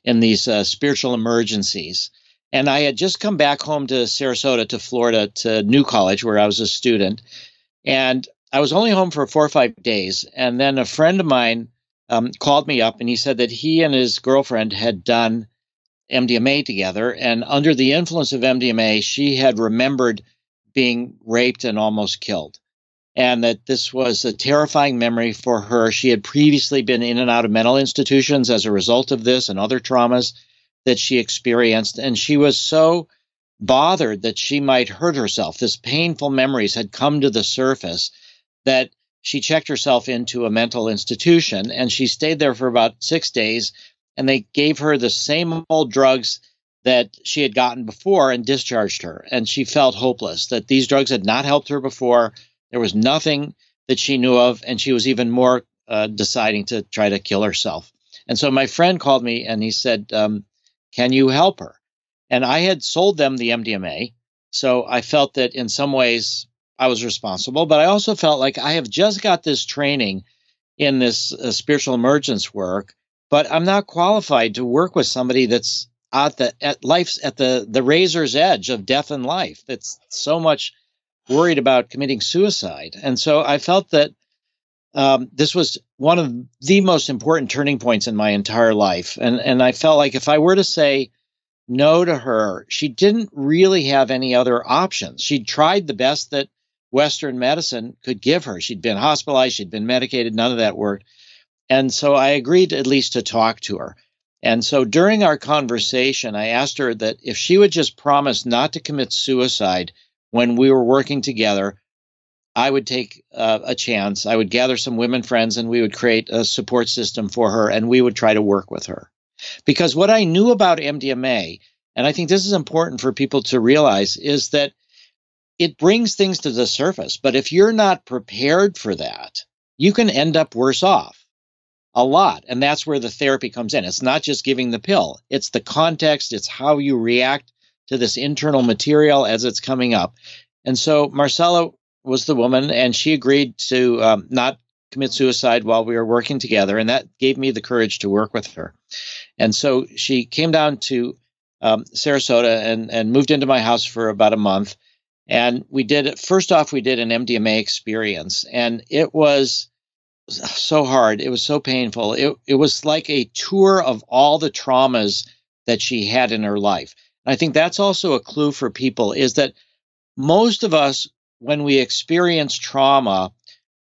in these spiritual emergencies. And I had just come back home to Sarasota, to Florida, to New College, where I was a student. And I was only home for 4 or 5 days. And then a friend of mine called me up, and he said that he and his girlfriend had done MDMA together. And under the influence of MDMA, she had remembered being raped and almost killed, and that this was a terrifying memory for her. She had previously been in and out of mental institutions as a result of this and other traumas that she experienced, and she was so bothered that she might hurt herself. This painful memories had come to the surface that she checked herself into a mental institution, and she stayed there for about 6 days, and they gave her the same old drugs that she had gotten before and discharged her. And she felt hopeless, that these drugs had not helped her before. There was nothing that she knew of, and she was even more deciding to try to kill herself. And so my friend called me, and he said, can you help her? And I had sold them the MDMA, so I felt that in some ways I was responsible, but I also felt like I have just got this training in this spiritual emergence work, but I'm not qualified to work with somebody that's at the razor's edge of death and life, that's so much worried about committing suicide. And so I felt that this was one of the most important turning points in my entire life. And I felt like if I were to say no to her, she didn't really have any other options. She'd tried the best that Western medicine could give her. She'd been hospitalized, she'd been medicated, none of that worked. And so I agreed at least to talk to her. And so during our conversation, I asked her that if she would just promise not to commit suicide when we were working together, I would take a chance. I would gather some women friends, and we would create a support system for her, and we would try to work with her. Because what I knew about MDMA, and I think this is important for people to realize, is that it brings things to the surface. But if you're not prepared for that, you can end up worse off. A lot. And that's where the therapy comes in. It's not just giving the pill. It's the context. It's how you react to this internal material as it's coming up. And so Marcella was the woman, and she agreed to not commit suicide while we were working together. And that gave me the courage to work with her. And so she came down to Sarasota and moved into my house for about a month. And we did, first off, we did an MDMA experience. And it was so hard. It was so painful. It was like a tour of all the traumas that she had in her life. And I think that's also a clue for people, is that most of us, when we experience trauma,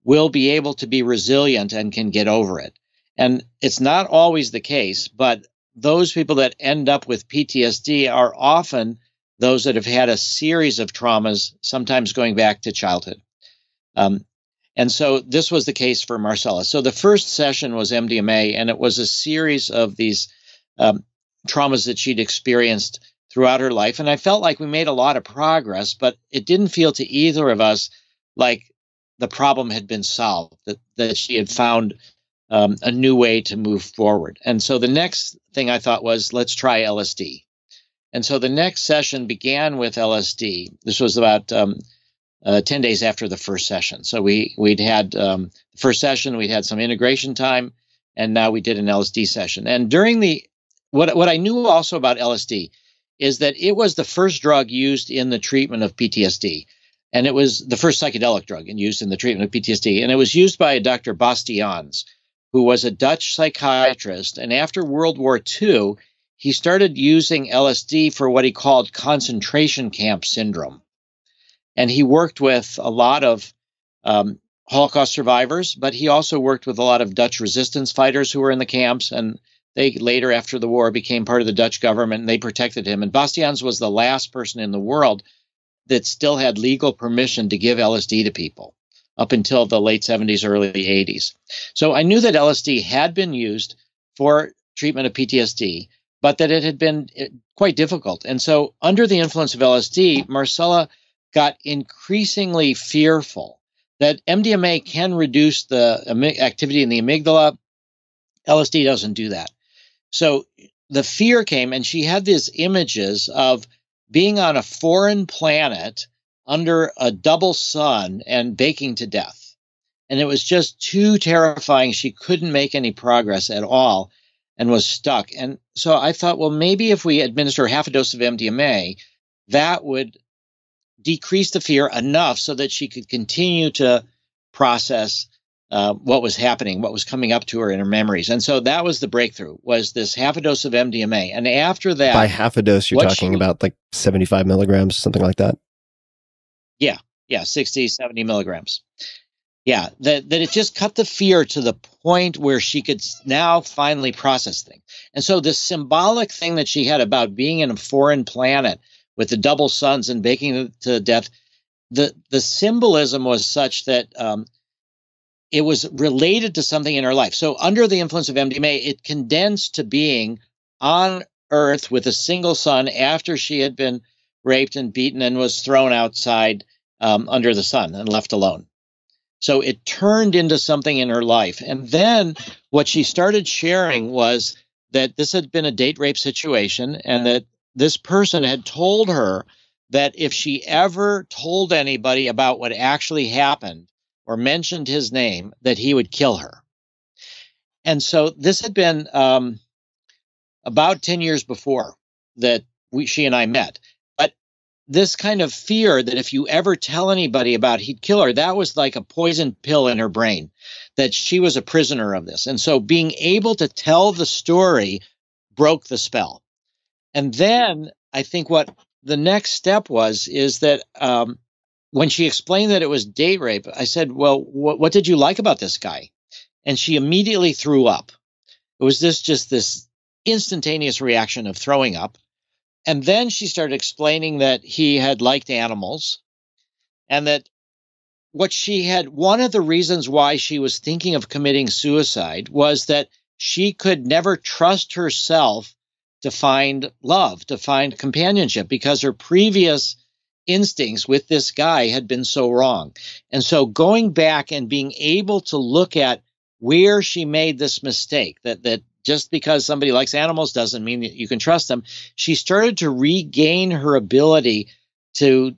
will be able to be resilient and can get over it. And it's not always the case, but those people that end up with PTSD are often those that have had a series of traumas, sometimes going back to childhood. And so this was the case for Marcella. So the first session was MDMA, and it was a series of these traumas that she'd experienced throughout her life. And I felt like we made a lot of progress, but it didn't feel to either of us like the problem had been solved, that she had found a new way to move forward. And so the next thing I thought was, let's try LSD. And so the next session began with LSD. This was about 10 days after the first session. So we'd had the first session, we'd had some integration time, and now we did an LSD session. And during the, what I knew also about LSD is that it was the first drug used in the treatment of PTSD. And it was the first psychedelic drug and used in the treatment of PTSD. And it was used by Dr. Bastiaans, who was a Dutch psychiatrist. And after World War II, he started using LSD for what he called concentration camp syndrome. And he worked with a lot of Holocaust survivors, but he also worked with a lot of Dutch resistance fighters who were in the camps. And they later, after the war, became part of the Dutch government, and they protected him. And Bastiaans was the last person in the world that still had legal permission to give LSD to people. up until the late 70s, early 80s. So I knew that LSD had been used for treatment of PTSD, but that it had been quite difficult. And so under the influence of LSD, Marcella got increasingly fearful that MDMA can reduce the activity in the amygdala. LSD doesn't do that. So the fear came, and she had these images of being on a foreign planet under a double sun and baking to death. And it was just too terrifying. She couldn't make any progress at all and was stuck. And so I thought, well, maybe if we administer half a dose of MDMA, that would decrease the fear enough so that she could continue to process what was happening, what was coming up to her in her memories. And so that was the breakthrough, was this half a dose of MDMA. And after that— By half a dose, you're talking about like 75 milligrams, something like that? Yeah. Yeah. 60, 70 milligrams. Yeah. That it just cut the fear to the point where she could now finally process things. And so this symbolic thing that she had about being in a foreign planet with the double suns and baking to death, the symbolism was such that it was related to something in her life. So under the influence of MDMA, it condensed to being on Earth with a single sun after she had been raped and beaten and was thrown outside under the sun and left alone. So it turned into something in her life. And then what she started sharing was that this had been a date rape situation, and that this person had told her that if she ever told anybody about what actually happened or mentioned his name, that he would kill her. And so this had been about 10 years before that she and I met. This kind of fear that if you ever tell anybody about he'd kill her, that was like a poison pill in her brain, that she was a prisoner of this. And so being able to tell the story broke the spell. And then I think what the next step was is that when she explained that it was date rape, I said, well, what did you like about this guy? And she immediately threw up. It was just this instantaneous reaction of throwing up. And then she started explaining that he had liked animals, and that one of the reasons why she was thinking of committing suicide was that she could never trust herself to find love, to find companionship, because her previous instincts with this guy had been so wrong. And so going back and being able to look at where she made this mistake, that just because somebody likes animals doesn't mean that you can trust them. She started to regain her ability to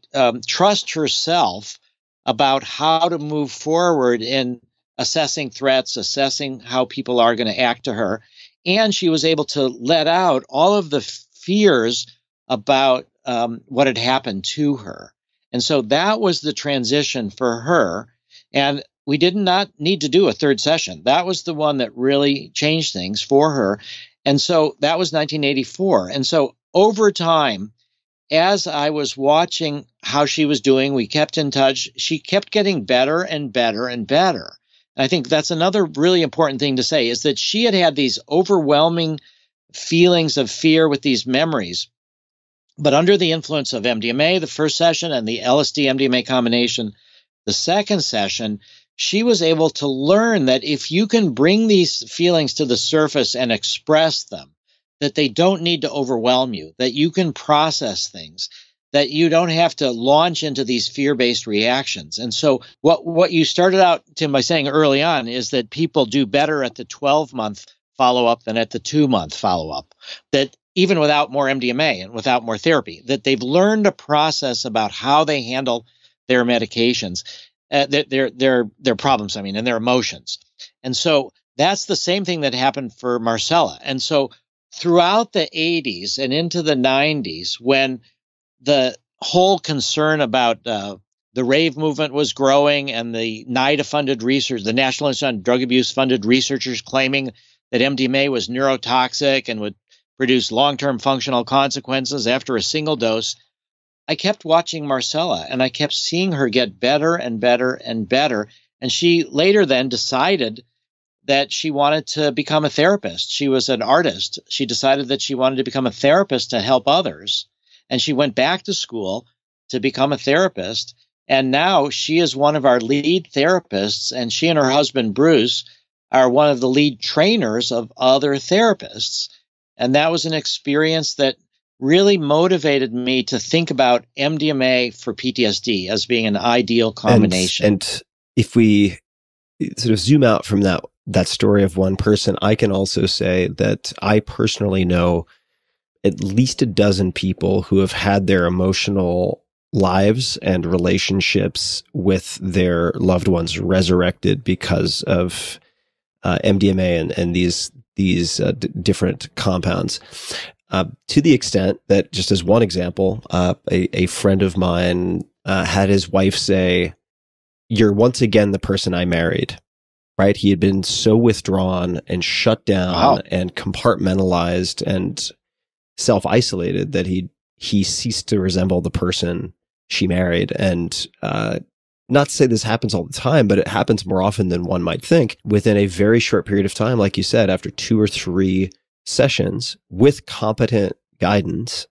trust herself about how to move forward in assessing threats, assessing how people are going to act to her. And she was able to let out all of the fears about what had happened to her. And so that was the transition for her. And we did not need to do a third session. That was the one that really changed things for her. And so that was 1984. And so over time, as I was watching how she was doing, we kept in touch. She kept getting better and better and better. And I think that's another really important thing to say, is that she had had these overwhelming feelings of fear with these memories. But under the influence of MDMA, the first session, and the LSD-MDMA combination, the second session, she was able to learn that if you can bring these feelings to the surface and express them, that they don't need to overwhelm you, that you can process things, that you don't have to launch into these fear-based reactions. And so what you started out, Tim, by saying early on is that people do better at the 12-month follow-up than at the 2-month follow-up, that even without more MDMA and without more therapy, that they've learned a process about how they handle their medications, their problems, I mean, and their emotions. And so that's the same thing that happened for Marcella. And so throughout the 80s and into the 90s, when the whole concern about the rave movement was growing, and the NIDA-funded research, the National Institute on Drug Abuse-funded researchers claiming that MDMA was neurotoxic and would produce long-term functional consequences after a single dose, I kept watching Marcella, and I kept seeing her get better and better and better. And she later then decided that she wanted to become a therapist. She was an artist. She decided that she wanted to become a therapist to help others. And she went back to school to become a therapist. And now she is one of our lead therapists, and she and her husband, Bruce, are one of the lead trainers of other therapists. And that was an experience that really motivated me to think about MDMA for PTSD as being an ideal combination. And if we sort of zoom out from that story of one person, I can also say that I personally know at least a dozen people who have had their emotional lives and relationships with their loved ones resurrected because of MDMA and these different compounds. To the extent that, just as one example, a friend of mine had his wife say, "You're once again the person I married," right? He had been so withdrawn and shut down Wow. and compartmentalized and self-isolated that he ceased to resemble the person she married. And not to say this happens all the time, but it happens more often than one might think. Within a very short period of time, like you said, after 2 or 3 sessions with competent guidance,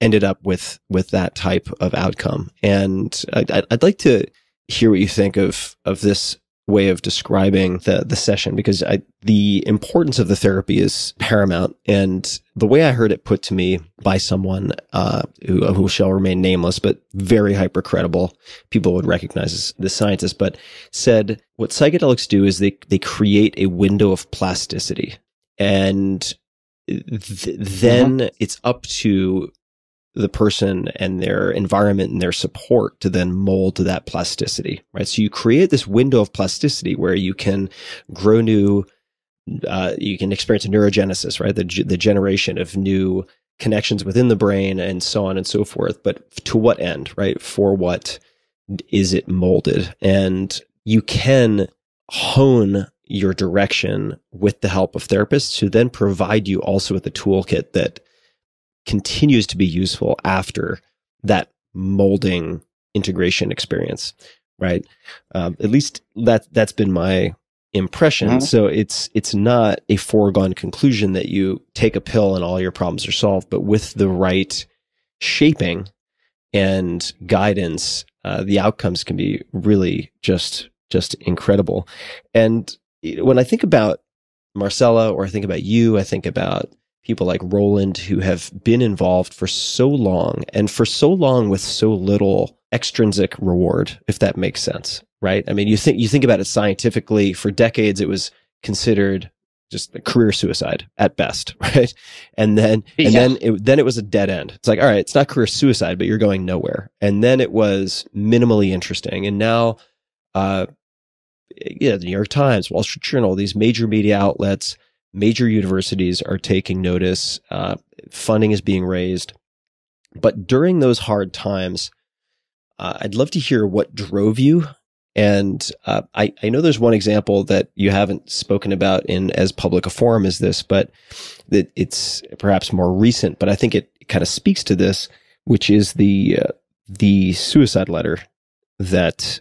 ended up with that type of outcome. And I'd like to hear what you think of this way of describing the session, because the importance of the therapy is paramount. And the way I heard it put to me by someone who shall remain nameless, but very hyper credible, people would recognize as the scientist, but said what psychedelics do is they create a window of plasticity. And then it's up to the person and their environment and their support to then mold to that plasticity, right? So you create this window of plasticity where you can grow new, you can experience neurogenesis, right? The generation of new connections within the brain and so on and so forth. But to what end, right? For what is it molded? And you can hone your direction with the help of therapists who then provide you also with a toolkit that continues to be useful after that molding integration experience, right? At least that's been my impression. Mm-hmm. So it's not a foregone conclusion that you take a pill and all your problems are solved, but with the right shaping and guidance, the outcomes can be really just incredible. And when I think about Marcella, or I think about you, I think about people like Roland who have been involved for so long and for so long with so little extrinsic reward, if that makes sense, right? I mean, you think about it scientifically, for decades it was considered just a career suicide at best, right? And then yeah. and then it was a dead end. It's like, all right, it's not career suicide, but you're going nowhere. And then it was minimally interesting. And now the New York Times, Wall Street Journal, these major media outlets, major universities are taking notice, funding is being raised. But during those hard times, I'd love to hear what drove you. And I know there's one example that you haven't spoken about in as public a forum as this, but that it's perhaps more recent, but I think it kind of speaks to this, which is the suicide letter that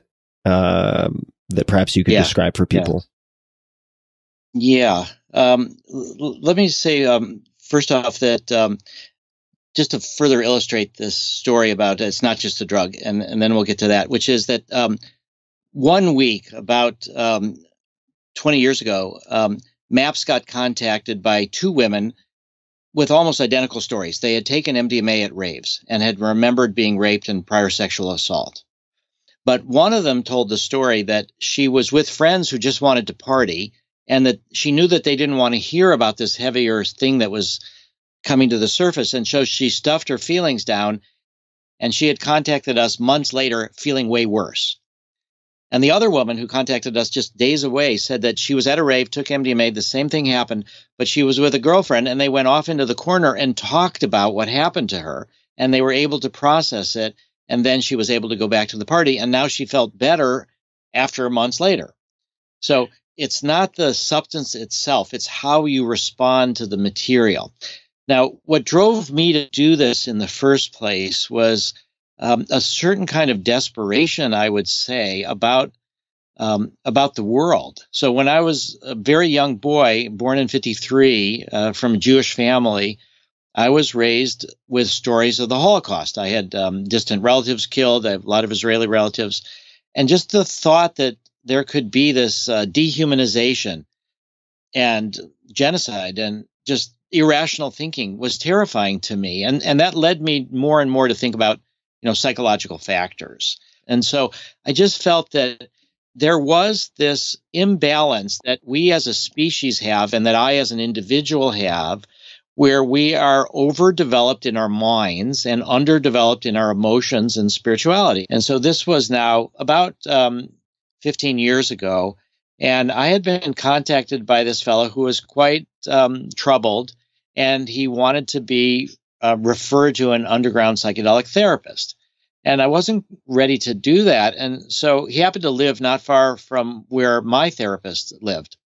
perhaps you could describe for people. Yeah. Let me say, first off, that just to further illustrate this story about it's not just a drug, and then we'll get to that, which is that 1 week, about 20 years ago, MAPS got contacted by 2 women with almost identical stories. They had taken MDMA at raves and had remembered being raped and prior sexual assault. But one of them told the story that she was with friends who just wanted to party, and that she knew that they didn't want to hear about this heavier thing that was coming to the surface. And so she stuffed her feelings down, and she had contacted us months later feeling way worse. And the other woman who contacted us just days away said that she was at a rave, took MDMA, the same thing happened, but she was with a girlfriend, and they went off into the corner and talked about what happened to her, and they were able to process it. And then she was able to go back to the party, and now she felt better after months later. So it's not the substance itself, it's how you respond to the material. Now, what drove me to do this in the first place was a certain kind of desperation, I would say, about the world. So when I was a very young boy, born in '53, from a Jewish family, I was raised with stories of the Holocaust. I had distant relatives killed. I have a lot of Israeli relatives. And just the thought that there could be this dehumanization and genocide and just irrational thinking was terrifying to me. And that led me more and more to think about, you know, psychological factors. And so I just felt that there was this imbalance that we as a species have and that I as an individual have, where we are overdeveloped in our minds and underdeveloped in our emotions and spirituality. And so this was now about 15 years ago, and I had been contacted by this fellow who was quite troubled, and he wanted to be referred to an underground psychedelic therapist. And I wasn't ready to do that. And so he happened to live not far from where my therapist lived,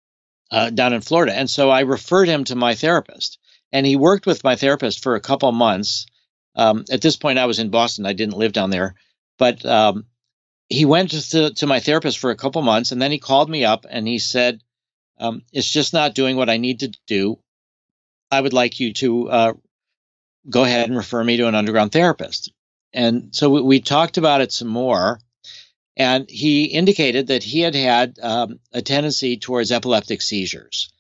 down in Florida. And so I referred him to my therapist. And he worked with my therapist for a couple months. At this point, I was in Boston. I didn't live down there. But he went to my therapist for a couple months, and then he called me up, and he said, it's just not doing what I need to do. I would like you to go ahead and refer me to an underground therapist. And so we talked about it some more, and he indicated that he had had a tendency towards epileptic seizures.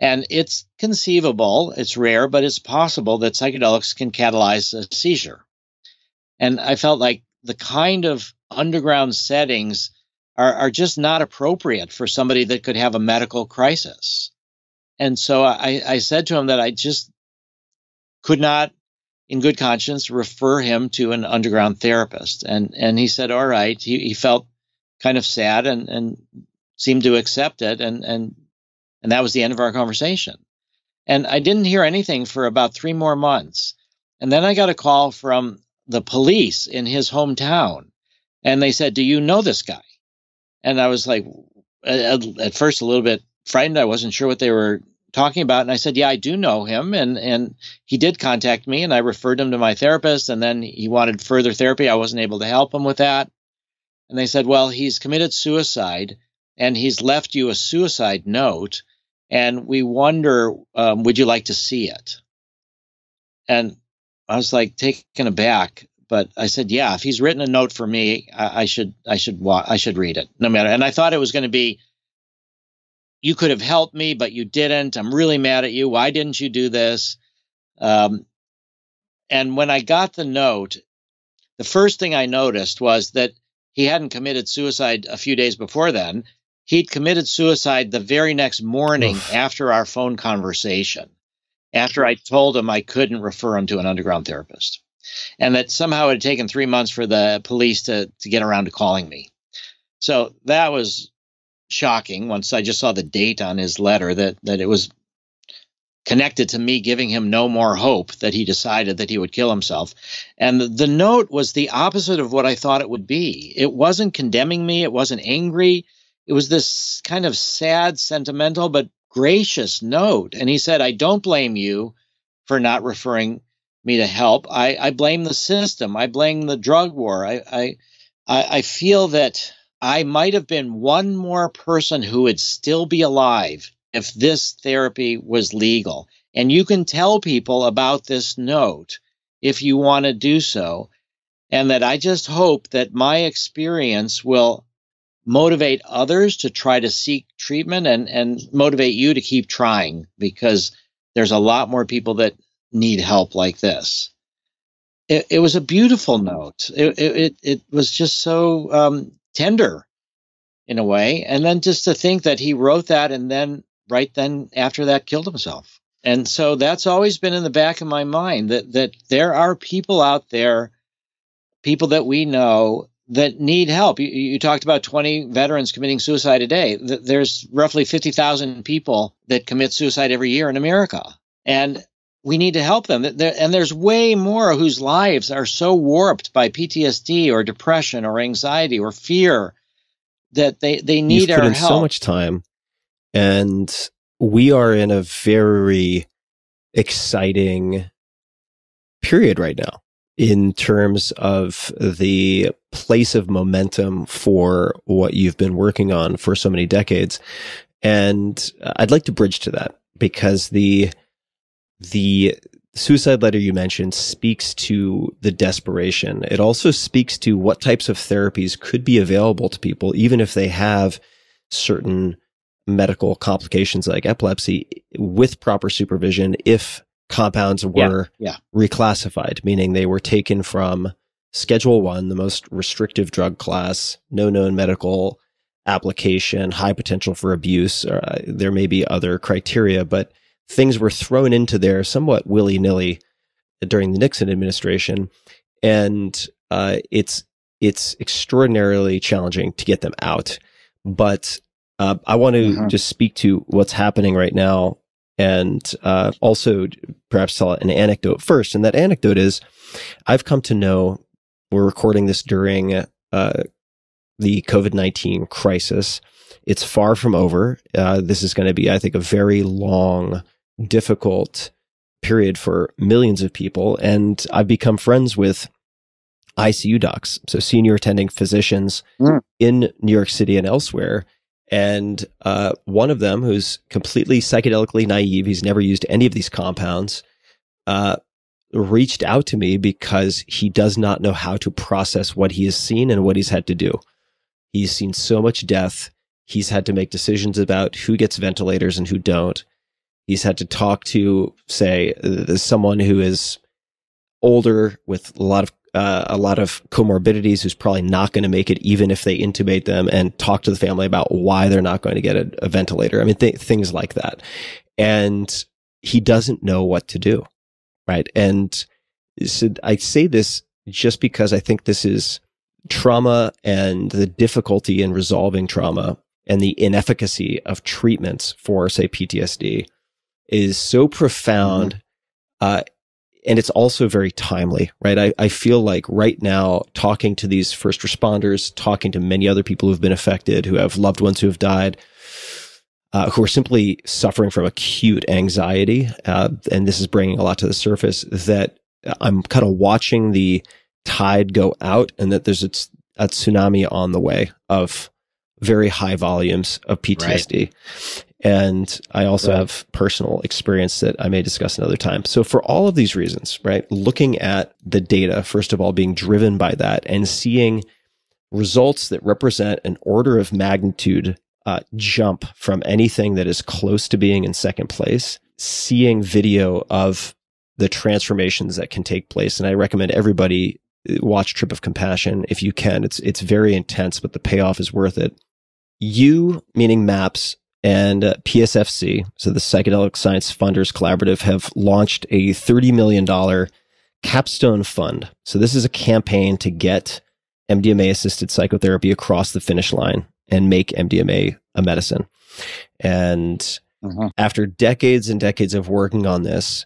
And it's conceivable, it's rare, but it's possible that psychedelics can catalyze a seizure. And I felt like the kind of underground settings are just not appropriate for somebody that could have a medical crisis. And so I said to him that I just could not, in good conscience, refer him to an underground therapist. And he said, all right. He felt kind of sad and seemed to accept it, and that was the end of our conversation. And I didn't hear anything for about 3 more months. And then I got a call from the police in his hometown. And they said, do you know this guy? And I was like, at first, a little bit frightened. I wasn't sure what they were talking about. And I said, yeah, I do know him. And he did contact me, and I referred him to my therapist. And then he wanted further therapy. I wasn't able to help him with that. And they said, well, he's committed suicide, and he's left you a suicide note, and we wonder, would you like to see it? And I was like taken aback, but I said, yeah, if he's written a note for me, I should read it, no matter. And I thought it was going to be, you could have helped me, but you didn't. I'm really mad at you. Why didn't you do this? And when I got the note, the first thing I noticed was that he hadn't committed suicide a few days before then. He'd committed suicide the very next morning after our phone conversation, after I told him I couldn't refer him to an underground therapist, and that somehow it had taken 3 months for the police to get around to calling me. So that was shocking once I just saw the date on his letter, that it was connected to me giving him no more hope, that he decided that he would kill himself. And the note was the opposite of what I thought it would be. It wasn't condemning me. It wasn't angry. It was this kind of sad, sentimental, but gracious note. And he said, I don't blame you for not referring me to help. I blame the system. I blame the drug war. I feel that I might have been one more person who would still be alive if this therapy was legal. And you can tell people about this note if you want to do so. And that I just hope that my experience will motivate others to try to seek treatment and motivate you to keep trying, because there's a lot more people that need help like this. It was a beautiful note. It was just so tender in a way. And then just to think that he wrote that and then right then after that killed himself. And so that's always been in the back of my mind, that there are people out there, people that we know, that need help. You talked about 20 veterans committing suicide a day. There's roughly 50,000 people that commit suicide every year in America. And we need to help them. And there's way more whose lives are so warped by PTSD or depression or anxiety or fear that they need our help. You've put in so much time. And we are in a very exciting period right now in terms of the place of momentum for what you've been working on for so many decades. And I'd like to bridge to that, because the suicide letter you mentioned speaks to the desperation. It also speaks to what types of therapies could be available to people, even if they have certain medical complications like epilepsy, with proper supervision, if compounds were reclassified, meaning they were taken from Schedule 1, the most restrictive drug class, no known medical application, high potential for abuse. There may be other criteria, but things were thrown into there somewhat willy-nilly during the Nixon administration, and it's extraordinarily challenging to get them out. But I want to just speak to what's happening right now, and also perhaps tell an anecdote first. And that anecdote is, I've come to know, we're recording this during the COVID-19 crisis. It's far from over. This is going to be, I think, a very long, difficult period for millions of people. And I've become friends with ICU docs, so senior attending physicians in New York City and elsewhere. And one of them, who's completely psychedelically naive, he's never used any of these compounds, reached out to me because he does not know how to process what he has seen and what he's had to do. He's seen so much death. He's had to make decisions about who gets ventilators and who don't. He's had to talk to, say, someone who is older with a lot of comorbidities, who's probably not going to make it even if they intubate them, and talk to the family about why they're not going to get a ventilator. I mean, things like that. And he doesn't know what to do, right? And so I say this just because I think this is trauma, and the difficulty in resolving trauma and the inefficacy of treatments for, say, PTSD is so profound. And it's also very timely, right? I feel like right now, talking to these first responders, talking to many other people who've been affected, who have loved ones who have died, who are simply suffering from acute anxiety, and this is bringing a lot to the surface, that I'm kind of watching the tide go out, and that there's a tsunami on the way of very high volumes of PTSD. Right. And I also have personal experience that I may discuss another time. So for all of these reasons, right, looking at the data, first of all, being driven by that and seeing results that represent an order of magnitude jump from anything that is close to being in second place, seeing video of the transformations that can take place. And I recommend everybody watch Trip of Compassion if you can. It's very intense, but the payoff is worth it. You, meaning MAPS, and PSFC, so the Psychedelic Science Funders Collaborative, have launched a $30 million capstone fund. So this is a campaign to get MDMA-assisted psychotherapy across the finish line and make MDMA a medicine. And after decades and decades of working on this,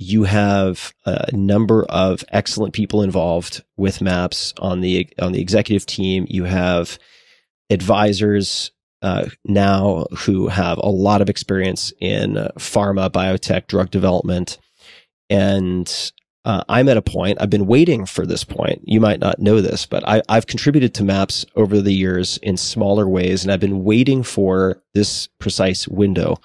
you have a number of excellent people involved with MAPS on the executive team. You have advisors now who have a lot of experience in pharma, biotech, drug development. And I'm at a point, I've been waiting for this point. You might not know this, but I've contributed to MAPS over the years in smaller ways, and I've been waiting for this precise window.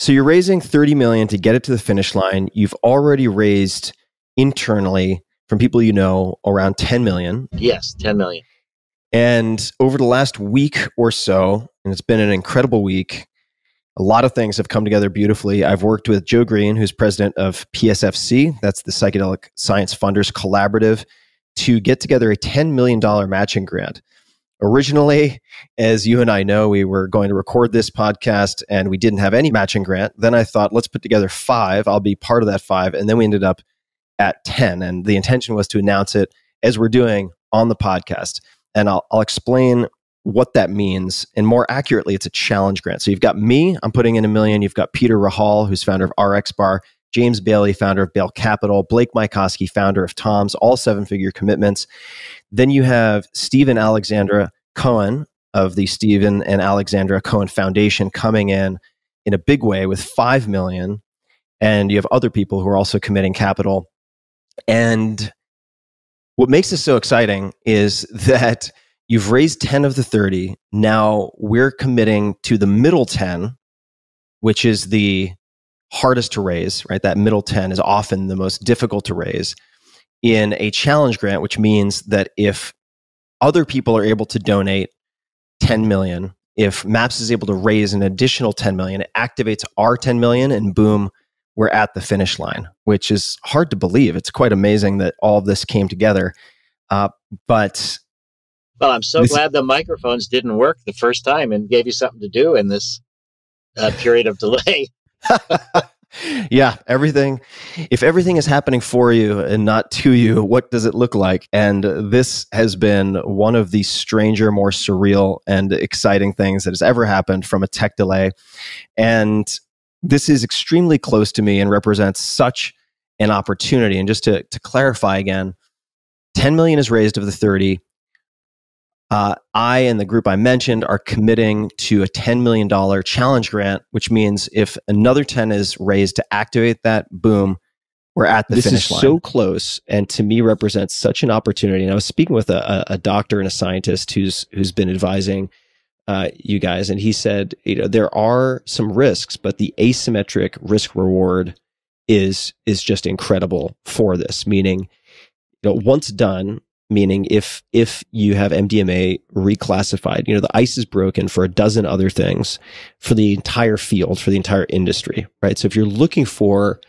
So you're raising $30 million to get it to the finish line. You've already raised internally from people you know around $10 million. Yes, $10 million. And over the last week or so, and it's been an incredible week, a lot of things have come together beautifully. I've worked with Joe Green, who's president of PSFC, that's the Psychedelic Science Funders Collaborative, to get together a $10 million matching grant. Originally, as you and I know, we were going to record this podcast and we didn't have any matching grant. Then I thought, let's put together 5. I'll be part of that 5. And then we ended up at 10. And the intention was to announce it as we're doing on the podcast. And I'll explain what that means. And more accurately, it's a challenge grant. So you've got me, I'm putting in $1 million. You've got Peter Rahal, who's founder of RX Bar, James Bailey, founder of Bail Capital, Blake Mycoskie, founder of Tom's, all 7-figure commitments. Then you have Steve and Alexandra Cohen of the Stephen and Alexandra Cohen Foundation coming in a big way with $5 million. And you have other people who are also committing capital. And what makes this so exciting is that you've raised 10 of the 30. Now we're committing to the middle 10, which is the hardest to raise, right? That middle 10 is often the most difficult to raise in a challenge grant, which means that if other people are able to donate 10 million, if MAPS is able to raise an additional 10 million, it activates our 10 million and boom, we're at the finish line, which is hard to believe. It's quite amazing that all of this came together. Well, I'm so glad the microphones didn't work the first time and gave you something to do in this period of delay. Yeah, everything. If everything is happening for you and not to you, what does it look like? And this has been one of the stranger, more surreal and exciting things that has ever happened from a tech delay. And this is extremely close to me and represents such an opportunity. And just to clarify again, 10 million is raised of the 30. I and the group I mentioned are committing to a $10 million challenge grant, which means if another 10 is raised to activate that, boom, we're at the finish line. This is so close, and to me represents such an opportunity. And I was speaking with a doctor and a scientist who's been advising you guys, and he said, you know, there are some risks, but the asymmetric risk reward is just incredible for this. Meaning, you know, once done. Meaning, if you have MDMA reclassified, you know, the ice is broken for a dozen other things for the entire field, for the entire industry, right? So if you're looking for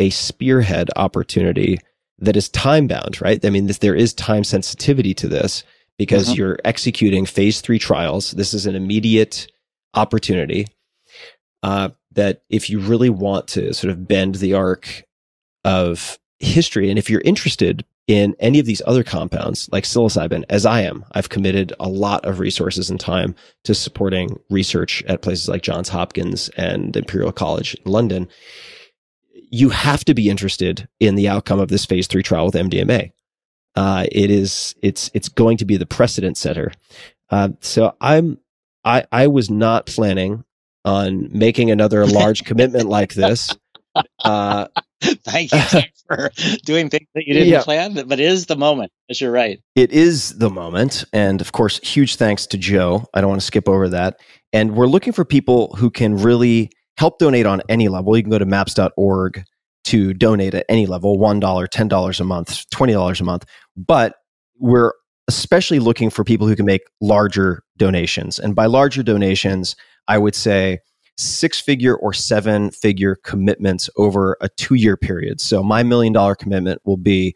a spearhead opportunity that is time bound, right? I mean, there is time sensitivity to this because you're executing phase 3 trials. This is an immediate opportunity that if you really want to sort of bend the arc of history, and if you're interested in any of these other compounds like psilocybin, as I am, I've committed a lot of resources and time to supporting research at places like Johns Hopkins and Imperial College in London. You have to be interested in the outcome of this phase 3 trial with MDMA. It's going to be the precedent setter. So I was not planning on making another large commitment like this. Thank you for doing things that you didn't plan, but it is the moment, as you're right. It is the moment. And of course, huge thanks to Joe. I don't want to skip over that. And we're looking for people who can really help donate on any level. You can go to maps.org to donate at any level, $1, $10 a month, $20 a month. But we're especially looking for people who can make larger donations. And by larger donations, I would say 6-figure or 7-figure commitments over a 2-year period. So my $1 million commitment will be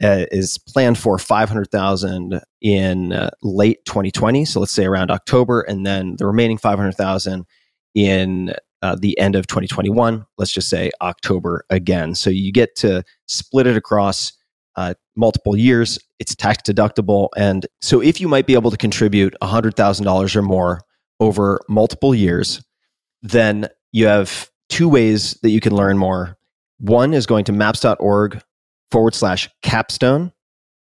is planned for $500,000 in late 2020. So let's say around October, and then the remaining $500,000 in the end of 2021. Let's just say October again. So you get to split it across multiple years. It's tax deductible, and so if you might be able to contribute $100,000 or more over multiple years, then you have 2 ways that you can learn more. One is going to maps.org/capstone.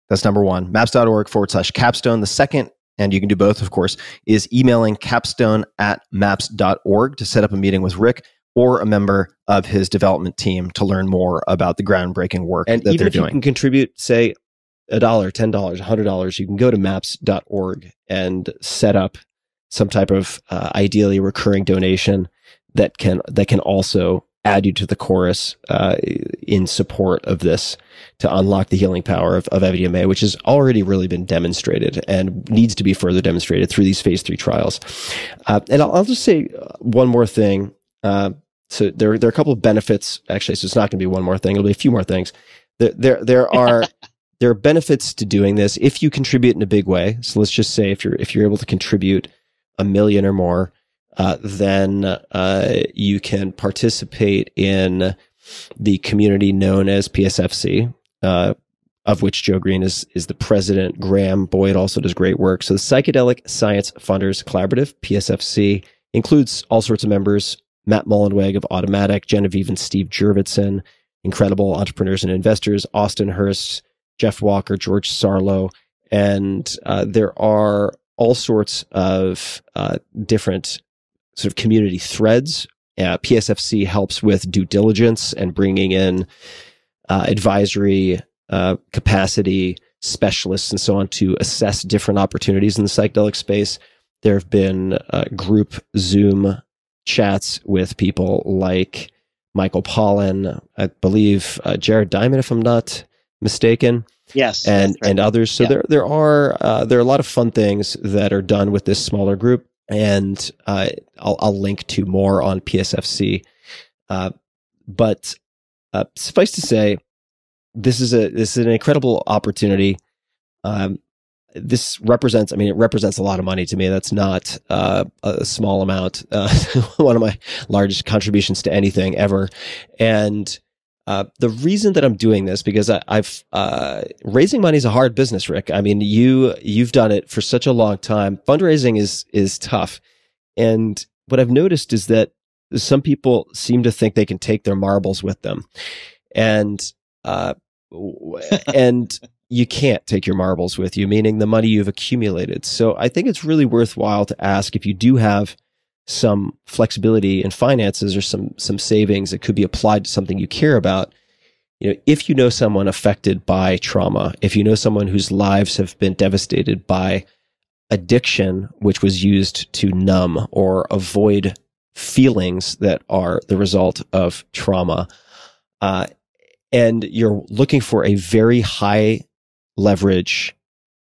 That's number one, maps.org/capstone. The second, and you can do both, of course, is emailing capstone@maps.org to set up a meeting with Rick or a member of his development team to learn more about the groundbreaking work that they're doing. And even if you can contribute, say, $1, $10, $100, you can go to maps.org and set up some type of ideally recurring donation that can also add you to the chorus in support of this to unlock the healing power of MDMA, which has already really been demonstrated and needs to be further demonstrated through these phase 3 trials. And I'll just say one more thing. So there are a couple of benefits, actually. So it's not going to be one more thing. It'll be a few more things. There are benefits to doing this if you contribute in a big way. So let's just say if you're able to contribute $1 million or more, then you can participate in the community known as PSFC, of which Joe Green is the president. Graham Boyd also does great work. So the Psychedelic Science Funders Collaborative, PSFC, includes all sorts of members: Matt Mullenweg of Automatic, Genevieve and Steve Jurvetson, incredible entrepreneurs and investors, Austin Hurst, Jeff Walker, George Sarlo, and there are all sorts of different sort of community threads. PSFC helps with due diligence and bringing in advisory capacity specialists and so on to assess different opportunities in the psychedelic space. There have been group Zoom chats with people like Michael Pollan, I believe Jared Diamond, if I'm not mistaken. Yes, and right. and others. So yeah. there are a lot of fun things that are done with this smaller group, and I'll link to more on PSFC. But suffice to say, this is an incredible opportunity. This represents, I mean, it represents a lot of money to me. That's not a small amount. One of my largest contributions to anything ever. And the reason that I'm doing this, because I've raising money is a hard business, Rick. I mean, you've done it for such a long time. Fundraising is tough. And what I've noticed is that some people seem to think they can take their marbles with them. And you can't take your marbles with you, meaning the money you've accumulated. So I think it's really worthwhile to ask if you do have some flexibility in finances or some savings that could be applied to something you care about. You know, if you know someone affected by trauma, if you know someone whose lives have been devastated by addiction, which was used to numb or avoid feelings that are the result of trauma, and you're looking for a very high leverage,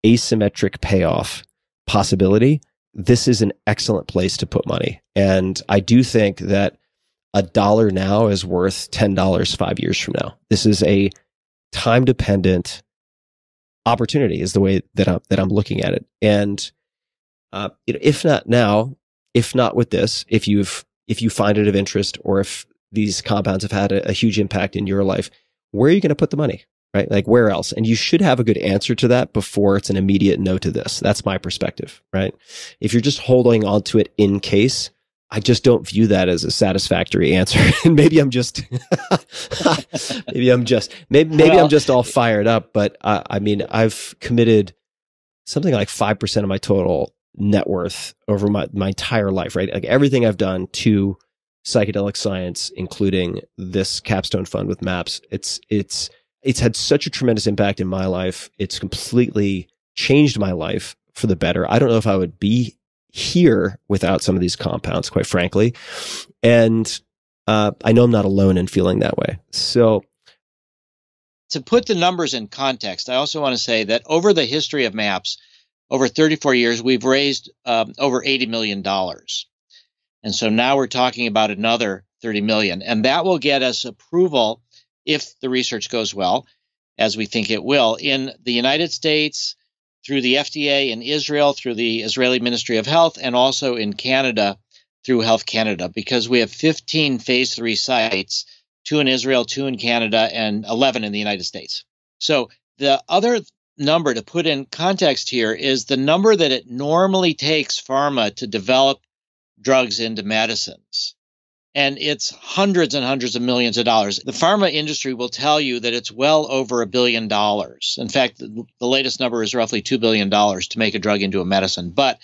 asymmetric payoff possibility, this is an excellent place to put money. And I do think that $1 now is worth $10 5 years from now. This is a time-dependent opportunity is the way that I'm looking at it. And if not now, if not with this, if you find it of interest, or if these compounds have had a huge impact in your life, where are you going to put the money? Right? Like, where else? And you should have a good answer to that before it's an immediate no to this. That's my perspective, right? If you're just holding on to it in case, I just don't view that as a satisfactory answer. And maybe I'm just, I'm just all fired up. But I mean, I've committed something like 5% of my total net worth over my entire life, right? Like everything I've done to psychedelic science, including this capstone fund with MAPS, it's had such a tremendous impact in my life. It's completely changed my life for the better. I don't know if I would be here without some of these compounds, quite frankly. And I know I'm not alone in feeling that way. So to put the numbers in context, I also want to say that over the history of MAPS, over 34 years, we've raised over $80 million. And so now we're talking about another $30 million. And that will get us approval, if the research goes well, as we think it will, in the United States, through the FDA, in Israel, through the Israeli Ministry of Health, and also in Canada, through Health Canada, because we have 15 phase 3 sites, 2 in Israel, 2 in Canada, and 11 in the United States. So the other number to put in context here is the number that it normally takes pharma to develop drugs into medicines. And it's hundreds and hundreds of millions of dollars. The pharma industry will tell you that it's well over $1 billion. In fact, the latest number is roughly $2 billion to make a drug into a medicine. But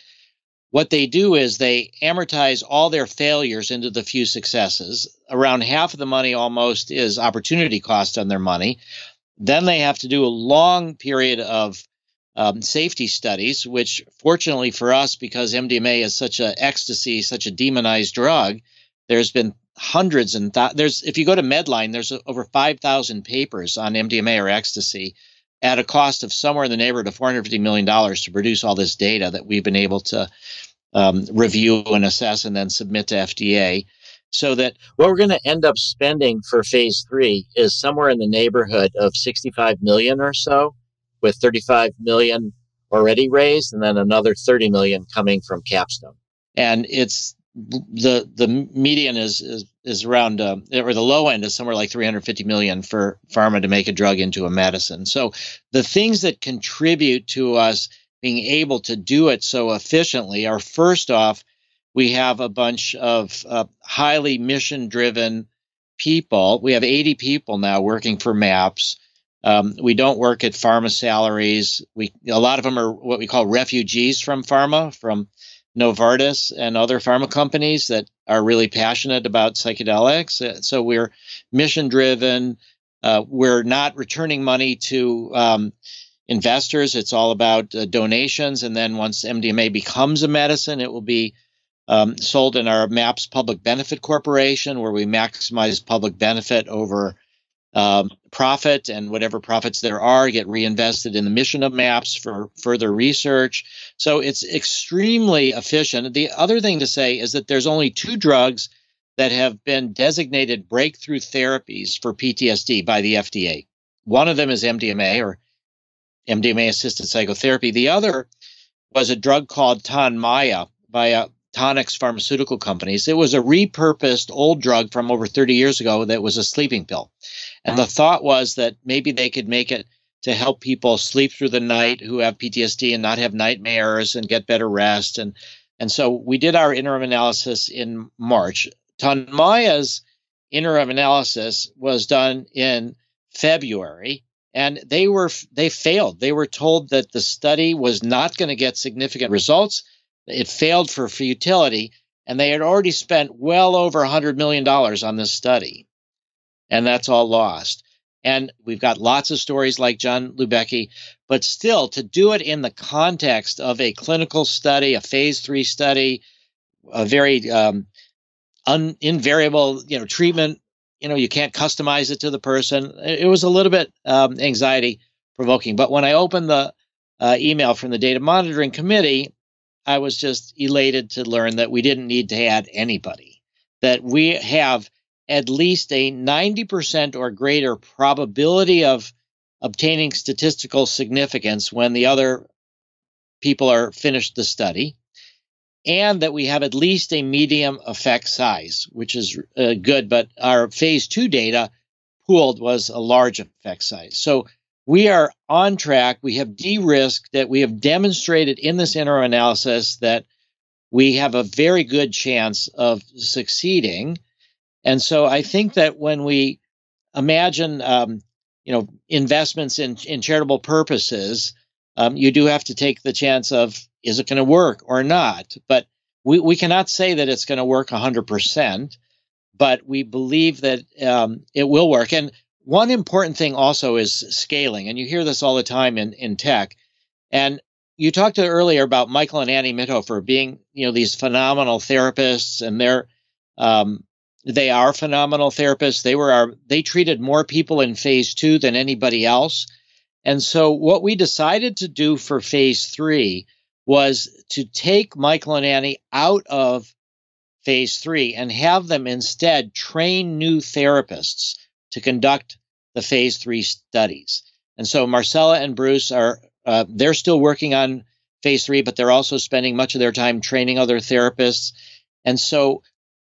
what they do is they amortize all their failures into the few successes. Around half of the money almost is opportunity cost on their money. Then they have to do a long period of safety studies, which fortunately for us, because MDMA is such an ecstasy, such a demonized drug, there's been hundreds and there's, if you go to Medline, there's over 5,000 papers on MDMA or ecstasy at a cost of somewhere in the neighborhood of $450 million to produce all this data that we've been able to review and assess and then submit to FDA. So that what we're going to end up spending for phase 3 is somewhere in the neighborhood of $65 million or so, with $35 million already raised and then another $30 million coming from Capstone. And it's, the median is around, or the low end is somewhere like $350 million for pharma to make a drug into a medicine. So the things that contribute to us being able to do it so efficiently are, first off, we have a bunch of highly mission-driven people. We have 80 people now working for MAPS. We don't work at pharma salaries. A lot of them are what we call refugees from pharma, from Novartis and other pharma companies that are really passionate about psychedelics. So we're mission-driven. We're not returning money to investors. It's all about donations. And then once MDMA becomes a medicine, it will be sold in our MAPS Public Benefit Corporation, where we maximize public benefit over profit, and whatever profits there are get reinvested in the mission of MAPS for further research. So it's extremely efficient. The other thing to say is that there's only 2 drugs that have been designated breakthrough therapies for PTSD by the FDA. One of them is MDMA, or MDMA-assisted psychotherapy. The other was a drug called Tonmya by Tonix Pharmaceutical Companies. It was a repurposed old drug from over 30 years ago that was a sleeping pill. And the thought was that maybe they could make it to help people sleep through the night who have PTSD and not have nightmares and get better rest. And so we did our interim analysis in March. Tonmya's interim analysis was done in February, and they failed. They were told that the study was not going to get significant results. It failed for futility, and they had already spent well over $100 million on this study, and that's all lost. And we've got lots of stories like John Lubecky, but still, to do it in the context of a clinical study, a phase 3 study, a very invariable, treatment, you can't customize it to the person. It was a little bit anxiety-provoking. But when I opened the email from the Data Monitoring Committee, I was just elated to learn that we didn't need to add anybody, that we have at least a 90% or greater probability of obtaining statistical significance when the other people are finished the study, and that we have at least a medium effect size, which is good, but our phase 2 data pooled was a large effect size. So we are on track. We have de-risked that. We have demonstrated in this interim analysis that we have a very good chance of succeeding. And so I think that when we imagine, investments in charitable purposes, you do have to take the chance of, is it going to work or not? But we cannot say that it's going to work 100%, but we believe that it will work. And one important thing also is scaling, and you hear this all the time in tech. And you talked earlier about Michael and Annie Mithoefer being, these phenomenal therapists, and they are phenomenal therapists. They treated more people in phase 2 than anybody else. And so what we decided to do for phase 3 was to take Michael and Annie out of phase 3 and have them instead train new therapists to conduct the phase 3 studies. And so Marcella and Bruce are, they're still working on phase 3, but they're also spending much of their time training other therapists. And so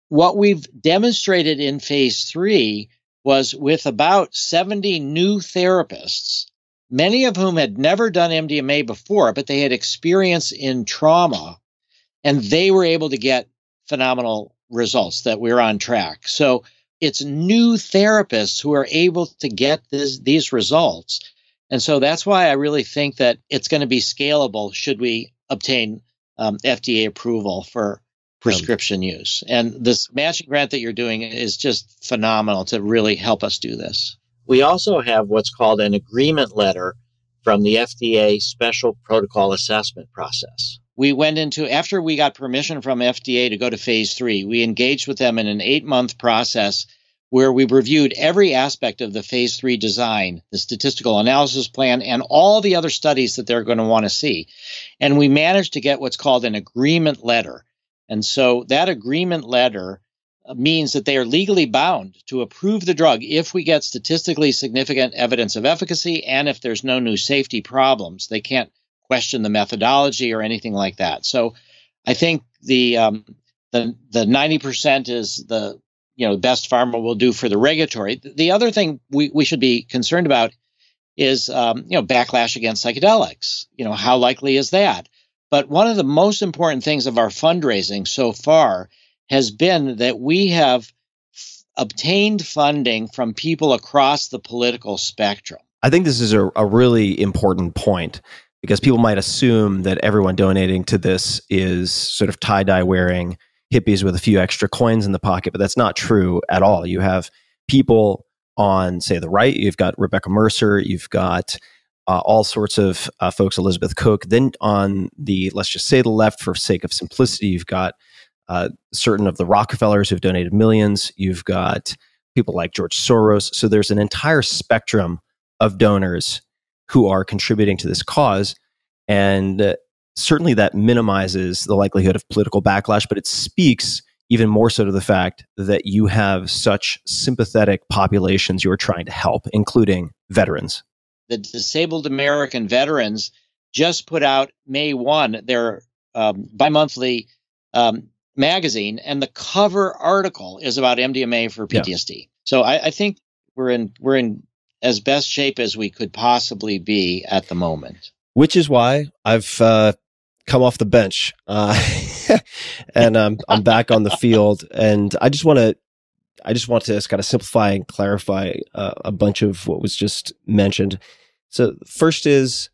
what we've demonstrated in phase 3 was with about 70 new therapists, many of whom had never done MDMA before, but they had experience in trauma, and they were able to get phenomenal results, that we're on track. So it's new therapists who are able to get these results. And so that's why I really think that it's going to be scalable should we obtain FDA approval for prescription use. And this matching grant that you're doing is just phenomenal to really help us do this. We also have what's called an agreement letter from the FDA Special Protocol Assessment process. We went into, after we got permission from FDA to go to phase 3, we engaged with them in an 8-month process where we reviewed every aspect of the phase 3 design, the statistical analysis plan, and all the other studies that they're going to want to see. And we managed to get what's called an agreement letter. And so that agreement letter means that they are legally bound to approve the drug if we get statistically significant evidence of efficacy and if there's no new safety problems. They can't question the methodology or anything like that. So I think the 90% is the best pharma will do for the regulatory. The other thing we should be concerned about is backlash against psychedelics. How likely is that? But one of the most important things of our fundraising so far has been that we have obtained funding from people across the political spectrum. I think this is a really important point, because people might assume that everyone donating to this is sort of tie-dye wearing hippies with a few extra coins in the pocket, but that's not true at all. You have people on, say, the right. You've got Rebecca Mercer. You've got all sorts of folks, Elizabeth Cook. Then on the, let's just say the left for sake of simplicity, you've got certain of the Rockefellers who've donated millions. You've got people like George Soros. So there's an entire spectrum of donors who are contributing to this cause. And certainly that minimizes the likelihood of political backlash, but it speaks even more so to the fact that you have such sympathetic populations you're trying to help, including veterans. The Disabled American Veterans just put out May 1, their bimonthly magazine, and the cover article is about MDMA for PTSD. Yeah. So I think we're in as best shape as we could possibly be at the moment. Which is why I've come off the bench and I'm back on the field. And I just want to kind of simplify and clarify a bunch of what was just mentioned. So first is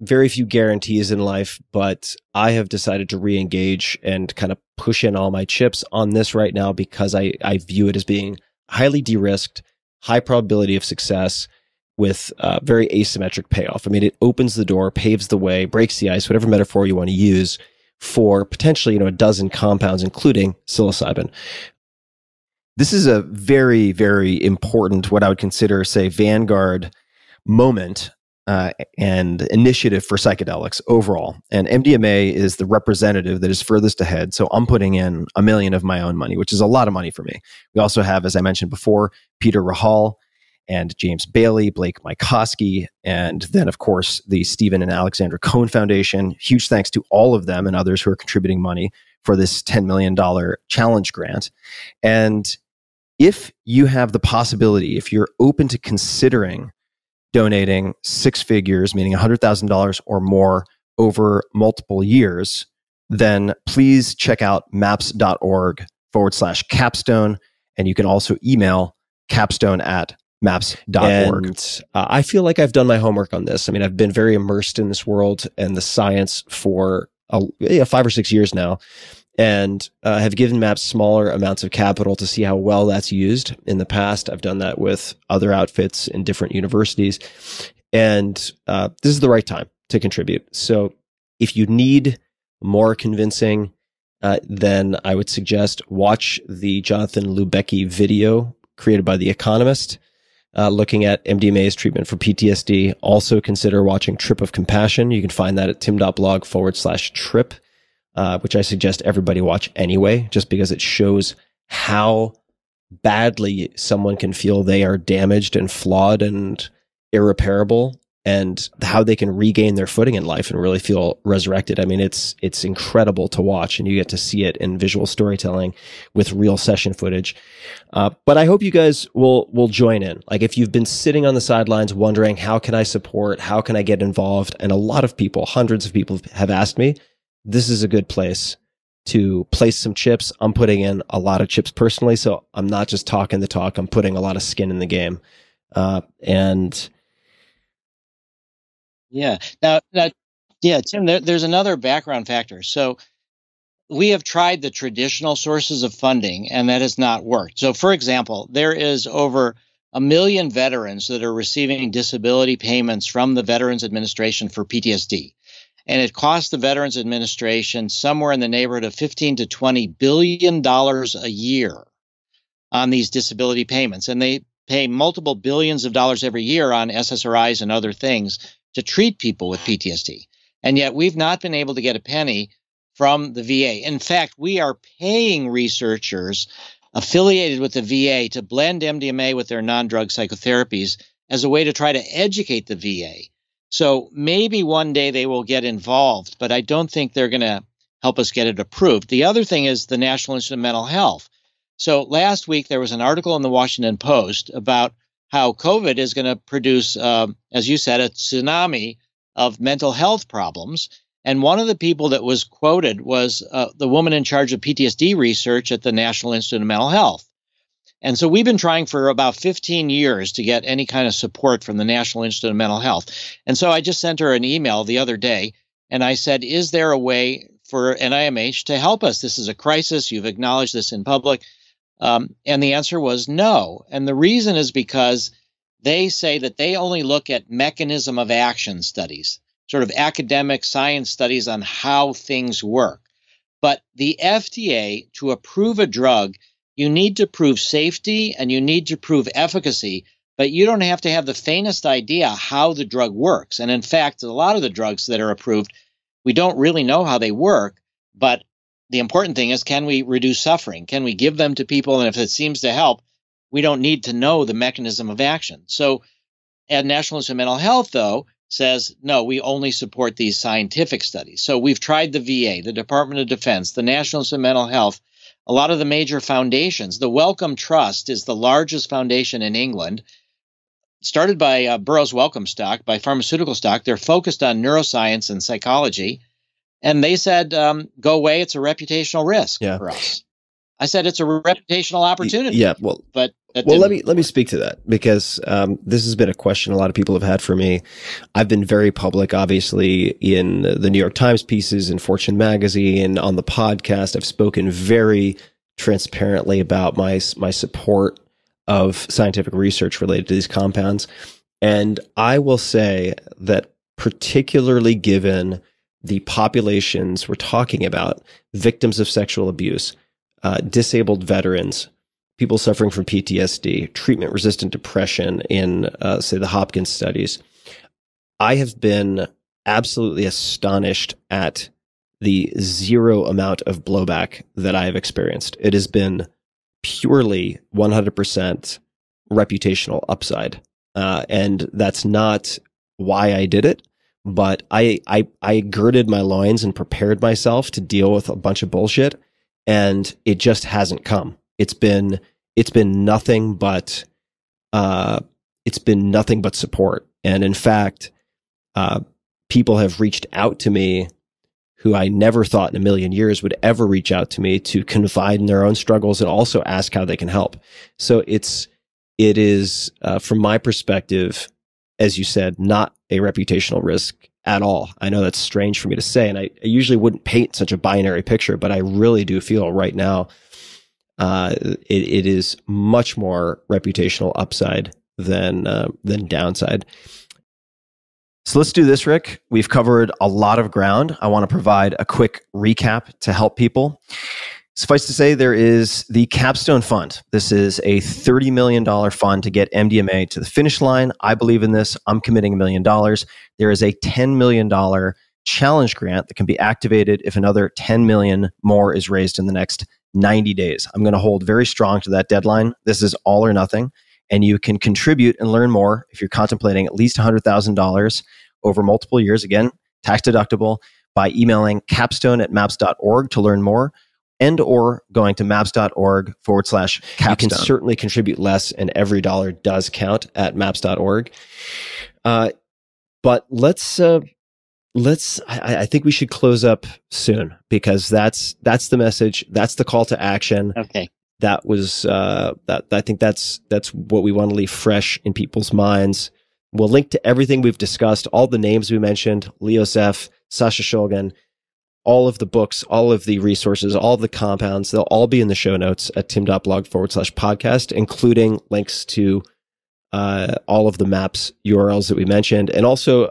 very few guarantees in life, but I have decided to re-engage and kind of push in all my chips on this right now because I view it as being highly de-risked, high probability of success with very asymmetric payoff. I mean, it opens the door, paves the way, breaks the ice, whatever metaphor you want to use, for potentially, you know, a dozen compounds, including psilocybin. This is a very, very important, what I would consider, say, vanguard moment and initiative for psychedelics overall. And MDMA is the representative that is furthest ahead. So I'm putting in $1 million of my own money, which is a lot of money for me. We also have, as I mentioned before, Peter Rahal and James Bailey, Blake Mycoskie, and then, of course, the Stephen and Alexandra Cohen Foundation. Huge thanks to all of them and others who are contributing money for this $10 million challenge grant. And if you have the possibility, if you're open to considering donating six figures, meaning $100,000 or more over multiple years, then please check out maps.org/capstone. And you can also email capstone@maps.org. And I feel like I've done my homework on this. I mean, I've been very immersed in this world and the science for 5 or 6 years now, and have given MAPS smaller amounts of capital to see how well that's used. In the past, I've done that with other outfits in different universities, and this is the right time to contribute. So if you need more convincing, then I would suggest watch the Jonathan Lubecky video created by The Economist, looking at MDMA's treatment for PTSD. Also consider watching Trip of Compassion. You can find that at tim.blog/trip, which I suggest everybody watch anyway, just because it shows how badly someone can feel they are damaged and flawed and irreparable, and how they can regain their footing in life and really feel resurrected. I mean, it's incredible to watch, and you get to see it in visual storytelling with real session footage. But I hope you guys will join in. Like, if you've been sitting on the sidelines wondering, how can I support? How can I get involved? And a lot of people, hundreds of people, have asked me, this is a good place to place some chips. I'm putting in a lot of chips personally, so I'm not just talking the talk. I'm putting a lot of skin in the game. Yeah. Now, Tim, there's another background factor. So we have tried the traditional sources of funding, and that has not worked. So, for example, there is over 1 million veterans that are receiving disability payments from the Veterans Administration for PTSD. And it costs the Veterans Administration somewhere in the neighborhood of $15 to $20 billion a year on these disability payments. And they pay multiple billions of dollars every year on SSRIs and other things to treat people with PTSD. And yet we've not been able to get a penny from the VA. In fact, we are paying researchers affiliated with the VA to blend MDMA with their non-drug psychotherapies as a way to try to educate the VA. So maybe one day they will get involved, but I don't think they're going to help us get it approved. The other thing is the National Institute of Mental Health. So last week there was an article in the Washington Post about how COVID is going to produce, as you said, a tsunami of mental health problems. And one of the people that was quoted was the woman in charge of PTSD research at the National Institute of Mental Health. And so we've been trying for about 15 years to get any kind of support from the National Institute of Mental Health. And so I just sent her an email the other day, and I said, is there a way for NIMH to help us? This is a crisis. You've acknowledged this in public. And the answer was no. And the reason is because they say that they only look at mechanism of action studies, sort of academic science studies on how things work. But the FDA, to approve a drug, you need to prove safety and you need to prove efficacy, but you don't have to have the faintest idea how the drug works. And in fact, a lot of the drugs that are approved, we don't really know how they work, but the important thing is, can we reduce suffering? Can we give them to people? And if it seems to help, we don't need to know the mechanism of action. So at National Institute of Mental Health, though, says, no, we only support these scientific studies. So we've tried the VA, the Department of Defense, the National Institute of Mental Health, a lot of the major foundations. The Wellcome Trust is the largest foundation in England, started by Burroughs Wellcome by pharmaceutical stock. They're focused on neuroscience and psychology. And they said, go away. It's a reputational risk for us. I said, it's a reputational opportunity. Yeah, well, but let me speak to that, because this has been a question a lot of people have had for me. I've been very public, obviously, in the New York Times pieces, in Fortune magazine, on the podcast. I've spoken very transparently about my support of scientific research related to these compounds. And I will say that, particularly given the populations we're talking about, victims of sexual abuse, disabled veterans, people suffering from PTSD, treatment-resistant depression in, say, the Hopkins studies, I have been absolutely astonished at the zero amount of blowback that I have experienced. It has been purely 100% reputational upside. And that's not why I did it, but I girded my loins and prepared myself to deal with a bunch of bullshit, and it just hasn't come. It's been nothing but support. And in fact, people have reached out to me who I never thought in a million years would ever reach out to me to confide in their own struggles and also ask how they can help. So it is from my perspective, as you said, not a reputational risk at all. I know that's strange for me to say, and I usually wouldn't paint such a binary picture, but I really do feel right now it is much more reputational upside than downside. So let's do this, Rick. We've covered a lot of ground. I want to provide a quick recap to help people. Suffice to say, there is the Capstone Fund. This is a $30 million fund to get MDMA to the finish line. I believe in this. I'm committing $1 million. There is a $10 million challenge grant that can be activated if another $10 million more is raised in the next 90 days. I'm going to hold very strong to that deadline. This is all or nothing. And you can contribute and learn more if you're contemplating at least $100,000 over multiple years, again, tax deductible, by emailing capstone@maps.org to learn more, and or going to maps.org/capstone. You can certainly contribute less, and every dollar does count at maps.org. But I think we should close up soon, because that's the message. That's the call to action. Okay. That was that. I think that's what we want to leave fresh in people's minds. We'll link to everything we've discussed, all the names we mentioned, Leo Zeff, Sasha Shulgin, all of the books, all of the resources, all of the compounds. They'll all be in the show notes at tim.blog/podcast, including links to all of the maps URLs that we mentioned, and also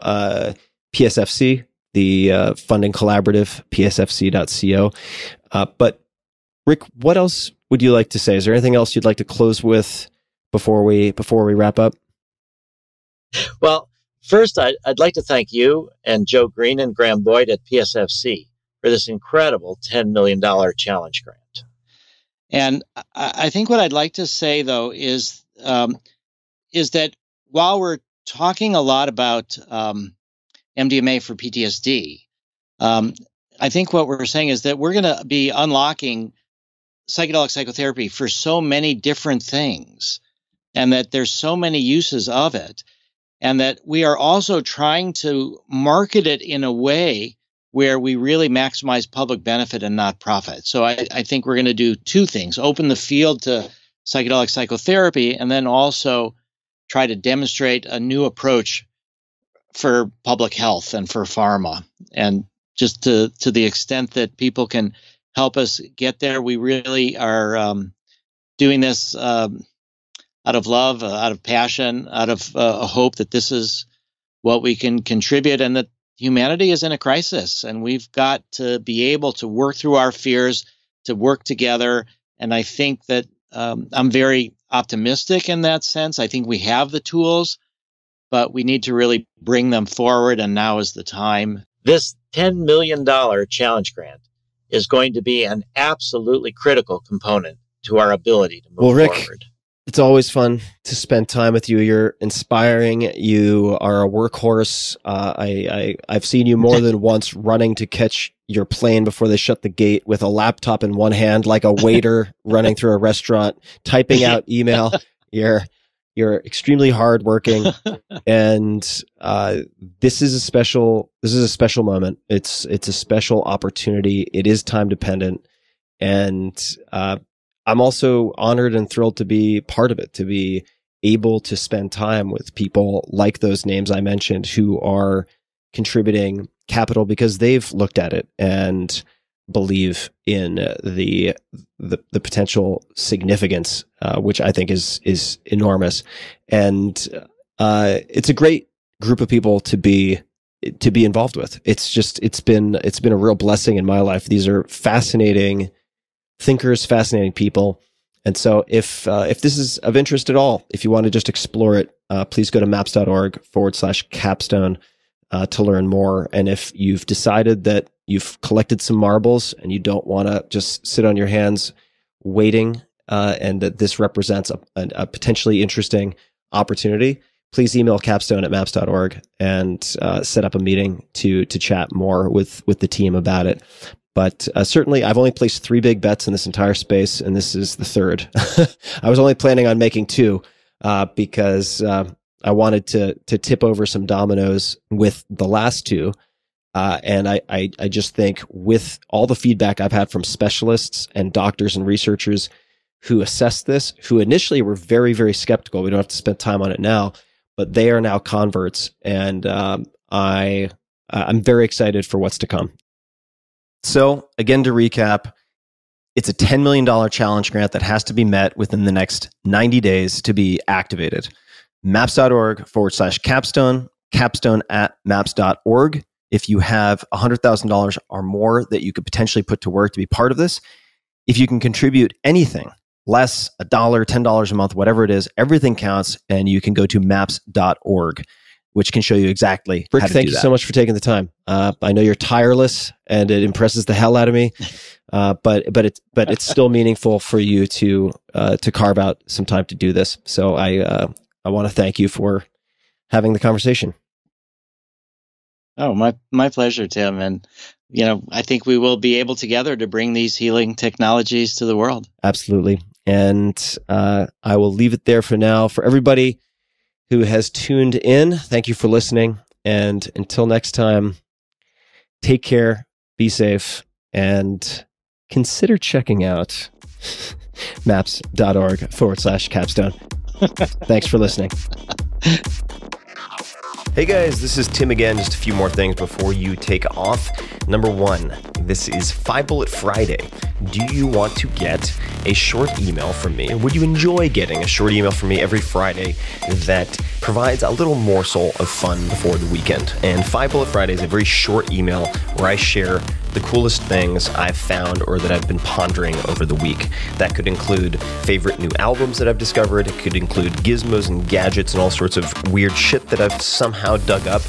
PSFC, the funding collaborative, psfc.co. But Rick, what else would you like to say? Is there anything else you'd like to close with before we wrap up? Well, first, I'd like to thank you and Joe Green and Graham Boyd at PSFC for this incredible $10 million challenge grant. And I think what I'd like to say, though, is that while we're talking a lot about MDMA for PTSD, I think what we're saying is that we're going to be unlocking psychedelic psychotherapy for so many different things, and that there's so many uses of it, and that we are also trying to market it in a way where we really maximize public benefit and not profit. So I think we're going to do two things: open the field to psychedelic psychotherapy, and then also try to demonstrate a new approach for public health and for pharma. And just to the extent that people can help us get there, we really are doing this out of love, out of passion, out of a hope that this is what we can contribute, and that humanity is in a crisis, and we've got to be able to work through our fears, to work together. And I think that I'm very optimistic in that sense. I think we have the tools, but we need to really bring them forward, and now is the time. This $10 million challenge grant is going to be an absolutely critical component to our ability to move forward. Rick, it's always fun to spend time with you. You're inspiring. You are a workhorse. I've seen you more than once running to catch your plane before they shut the gate with a laptop in one hand, like a waiter running through a restaurant, typing out email. You're extremely hardworking, and this is a special moment. It's a special opportunity. It is time dependent, and I'm also honored and thrilled to be part of it, to be able to spend time with people like those names I mentioned who are contributing capital because they've looked at it and believe in the potential significance, which I think is enormous. And it's a great group of people to be involved with. It's been a real blessing in my life. These are fascinating thinkers, fascinating people. And so if this is of interest at all, if you want to just explore it, please go to maps.org/capstone to learn more. And if you've decided that you've collected some marbles and you don't want to just sit on your hands waiting, and that this represents a potentially interesting opportunity, please email capstone@maps.org and set up a meeting to chat more with the team about it. But certainly, I've only placed 3 big bets in this entire space, and this is the third. I was only planning on making 2 because I wanted to tip over some dominoes with the last 2. And I just think with all the feedback I've had from specialists and doctors and researchers who assessed this, who initially were very, very skeptical. We don't have to spend time on it now, but they are now converts. And I'm very excited for what's to come. So again, to recap, it's a $10 million challenge grant that has to be met within the next 90 days to be activated. Maps.org/capstone, capstone@maps.org. If you have $100,000 or more that you could potentially put to work to be part of this, if you can contribute anything, less, $1, $10 a month, whatever it is, everything counts, and you can go to maps.org. which can show you exactly how to do that. Rick, thank you so much for taking the time. I know you're tireless, and it impresses the hell out of me. But it's still meaningful for you to carve out some time to do this. So I want to thank you for having the conversation. Oh, my pleasure, Tim. And I think we will be able together to bring these healing technologies to the world. Absolutely. And I will leave it there for now. For everybody who has tuned in, thank you for listening. And until next time, take care, be safe, and consider checking out maps.org/capstone. Thanks for listening. Hey guys, this is Tim again. Just a few more things before you take off. Number 1, this is 5 Bullet Friday. Do you want to get a short email from me? Would you enjoy getting a short email from me every Friday that provides a little morsel of fun before the weekend? And 5 Bullet Friday is a very short email where I share the coolest things I've found or that I've been pondering over the week. That could include favorite new albums that I've discovered. It could include gizmos and gadgets and all sorts of weird shit that I've somehow dug up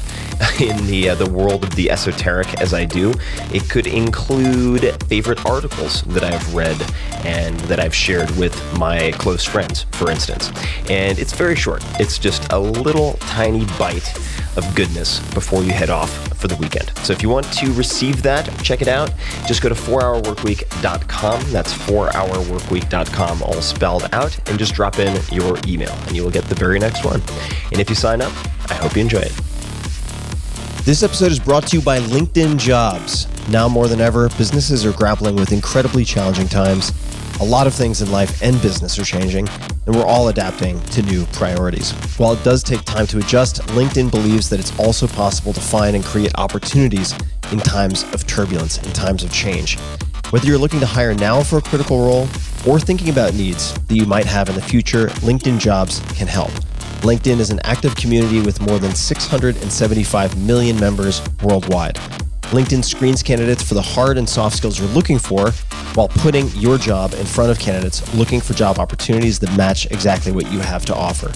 in the world of the esoteric as I do. It could include favorite articles that I've read and that I've shared with my close friends, for instance. And it's very short. It's just a little tiny bite of goodness before you head off for the weekend. So if you want to receive that, check it out. Just go to 4hourworkweek.com. That's 4hourworkweek.com, all spelled out, and just drop in your email and you will get the very next one. And if you sign up, I hope you enjoy it. This episode is brought to you by LinkedIn Jobs. Now more than ever, businesses are grappling with incredibly challenging times. A lot of things in life and business are changing, and we're all adapting to new priorities. While it does take time to adjust, LinkedIn believes that it's also possible to find and create opportunities in times of turbulence, in times of change. Whether you're looking to hire now for a critical role or thinking about needs that you might have in the future, LinkedIn Jobs can help. LinkedIn is an active community with more than 675 million members worldwide. LinkedIn screens candidates for the hard and soft skills you're looking for while putting your job in front of candidates looking for job opportunities that match exactly what you have to offer.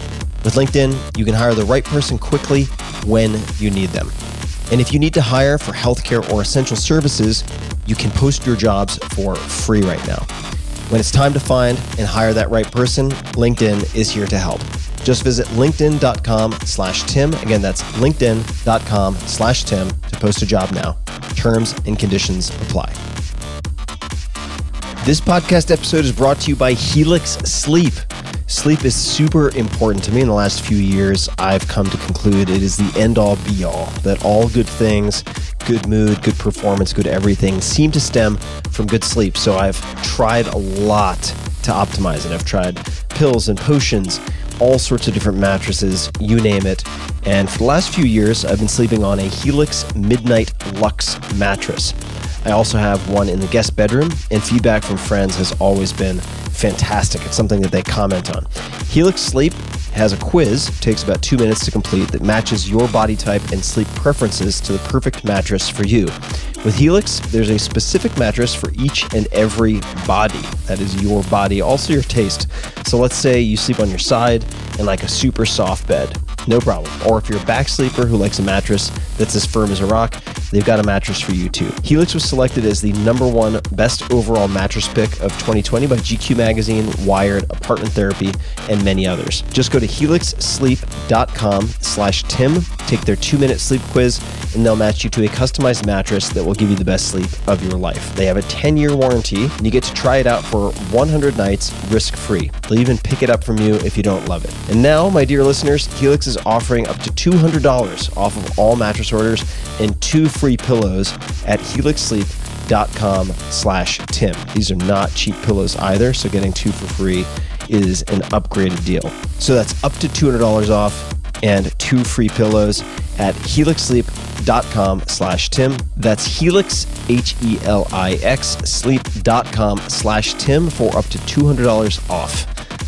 With LinkedIn, you can hire the right person quickly when you need them. And if you need to hire for healthcare or essential services, you can post your jobs for free right now. When it's time to find and hire that right person, LinkedIn is here to help. Just visit linkedin.com/Tim. Again, that's linkedin.com/Tim to post a job now. Terms and conditions apply. This podcast episode is brought to you by Helix Sleep. Sleep is super important to me. In the last few years, I've come to conclude it is the end-all, be-all, that all good things, good mood, good performance, good everything seem to stem from good sleep. So I've tried a lot to optimize it. I've tried pills and potions, all sorts of different mattresses, you name it. And for the last few years, I've been sleeping on a Helix Midnight Luxe mattress. I also have one in the guest bedroom, and feedback from friends has always been fantastic. It's something that they comment on. Helix Sleep has a quiz, takes about 2 minutes to complete, that matches your body type and sleep preferences to the perfect mattress for you. With Helix, there's a specific mattress for each and every body. That is your body, also your taste. So let's say you sleep on your side and like a super soft bed. No problem. Or if you're a back sleeper who likes a mattress that's as firm as a rock, they've got a mattress for you too. Helix was selected as the #1 best overall mattress pick of 2020 by GQ Magazine, Wired, Apartment Therapy, and many others. Just go to helixsleep.com/Tim, take their 2-minute sleep quiz, and they'll match you to a customized mattress that will give you the best sleep of your life. They have a 10-year warranty, and you get to try it out for 100 nights risk-free. They'll even pick it up from you if you don't love it. And now, my dear listeners, Helix is offering up to $200 off of all mattress orders and 2 free pillows at helixsleep.com/Tim. These are not cheap pillows either, so getting 2 for free is an upgraded deal. So that's up to $200 off and 2 free pillows at helixsleep.com/Tim. That's Helix, H-E-L-I-X, sleep.com/Tim for up to $200 off.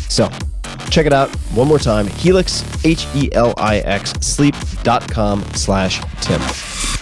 So check it out one more time. Helix, H-E-L-I-X, sleep.com/Tim.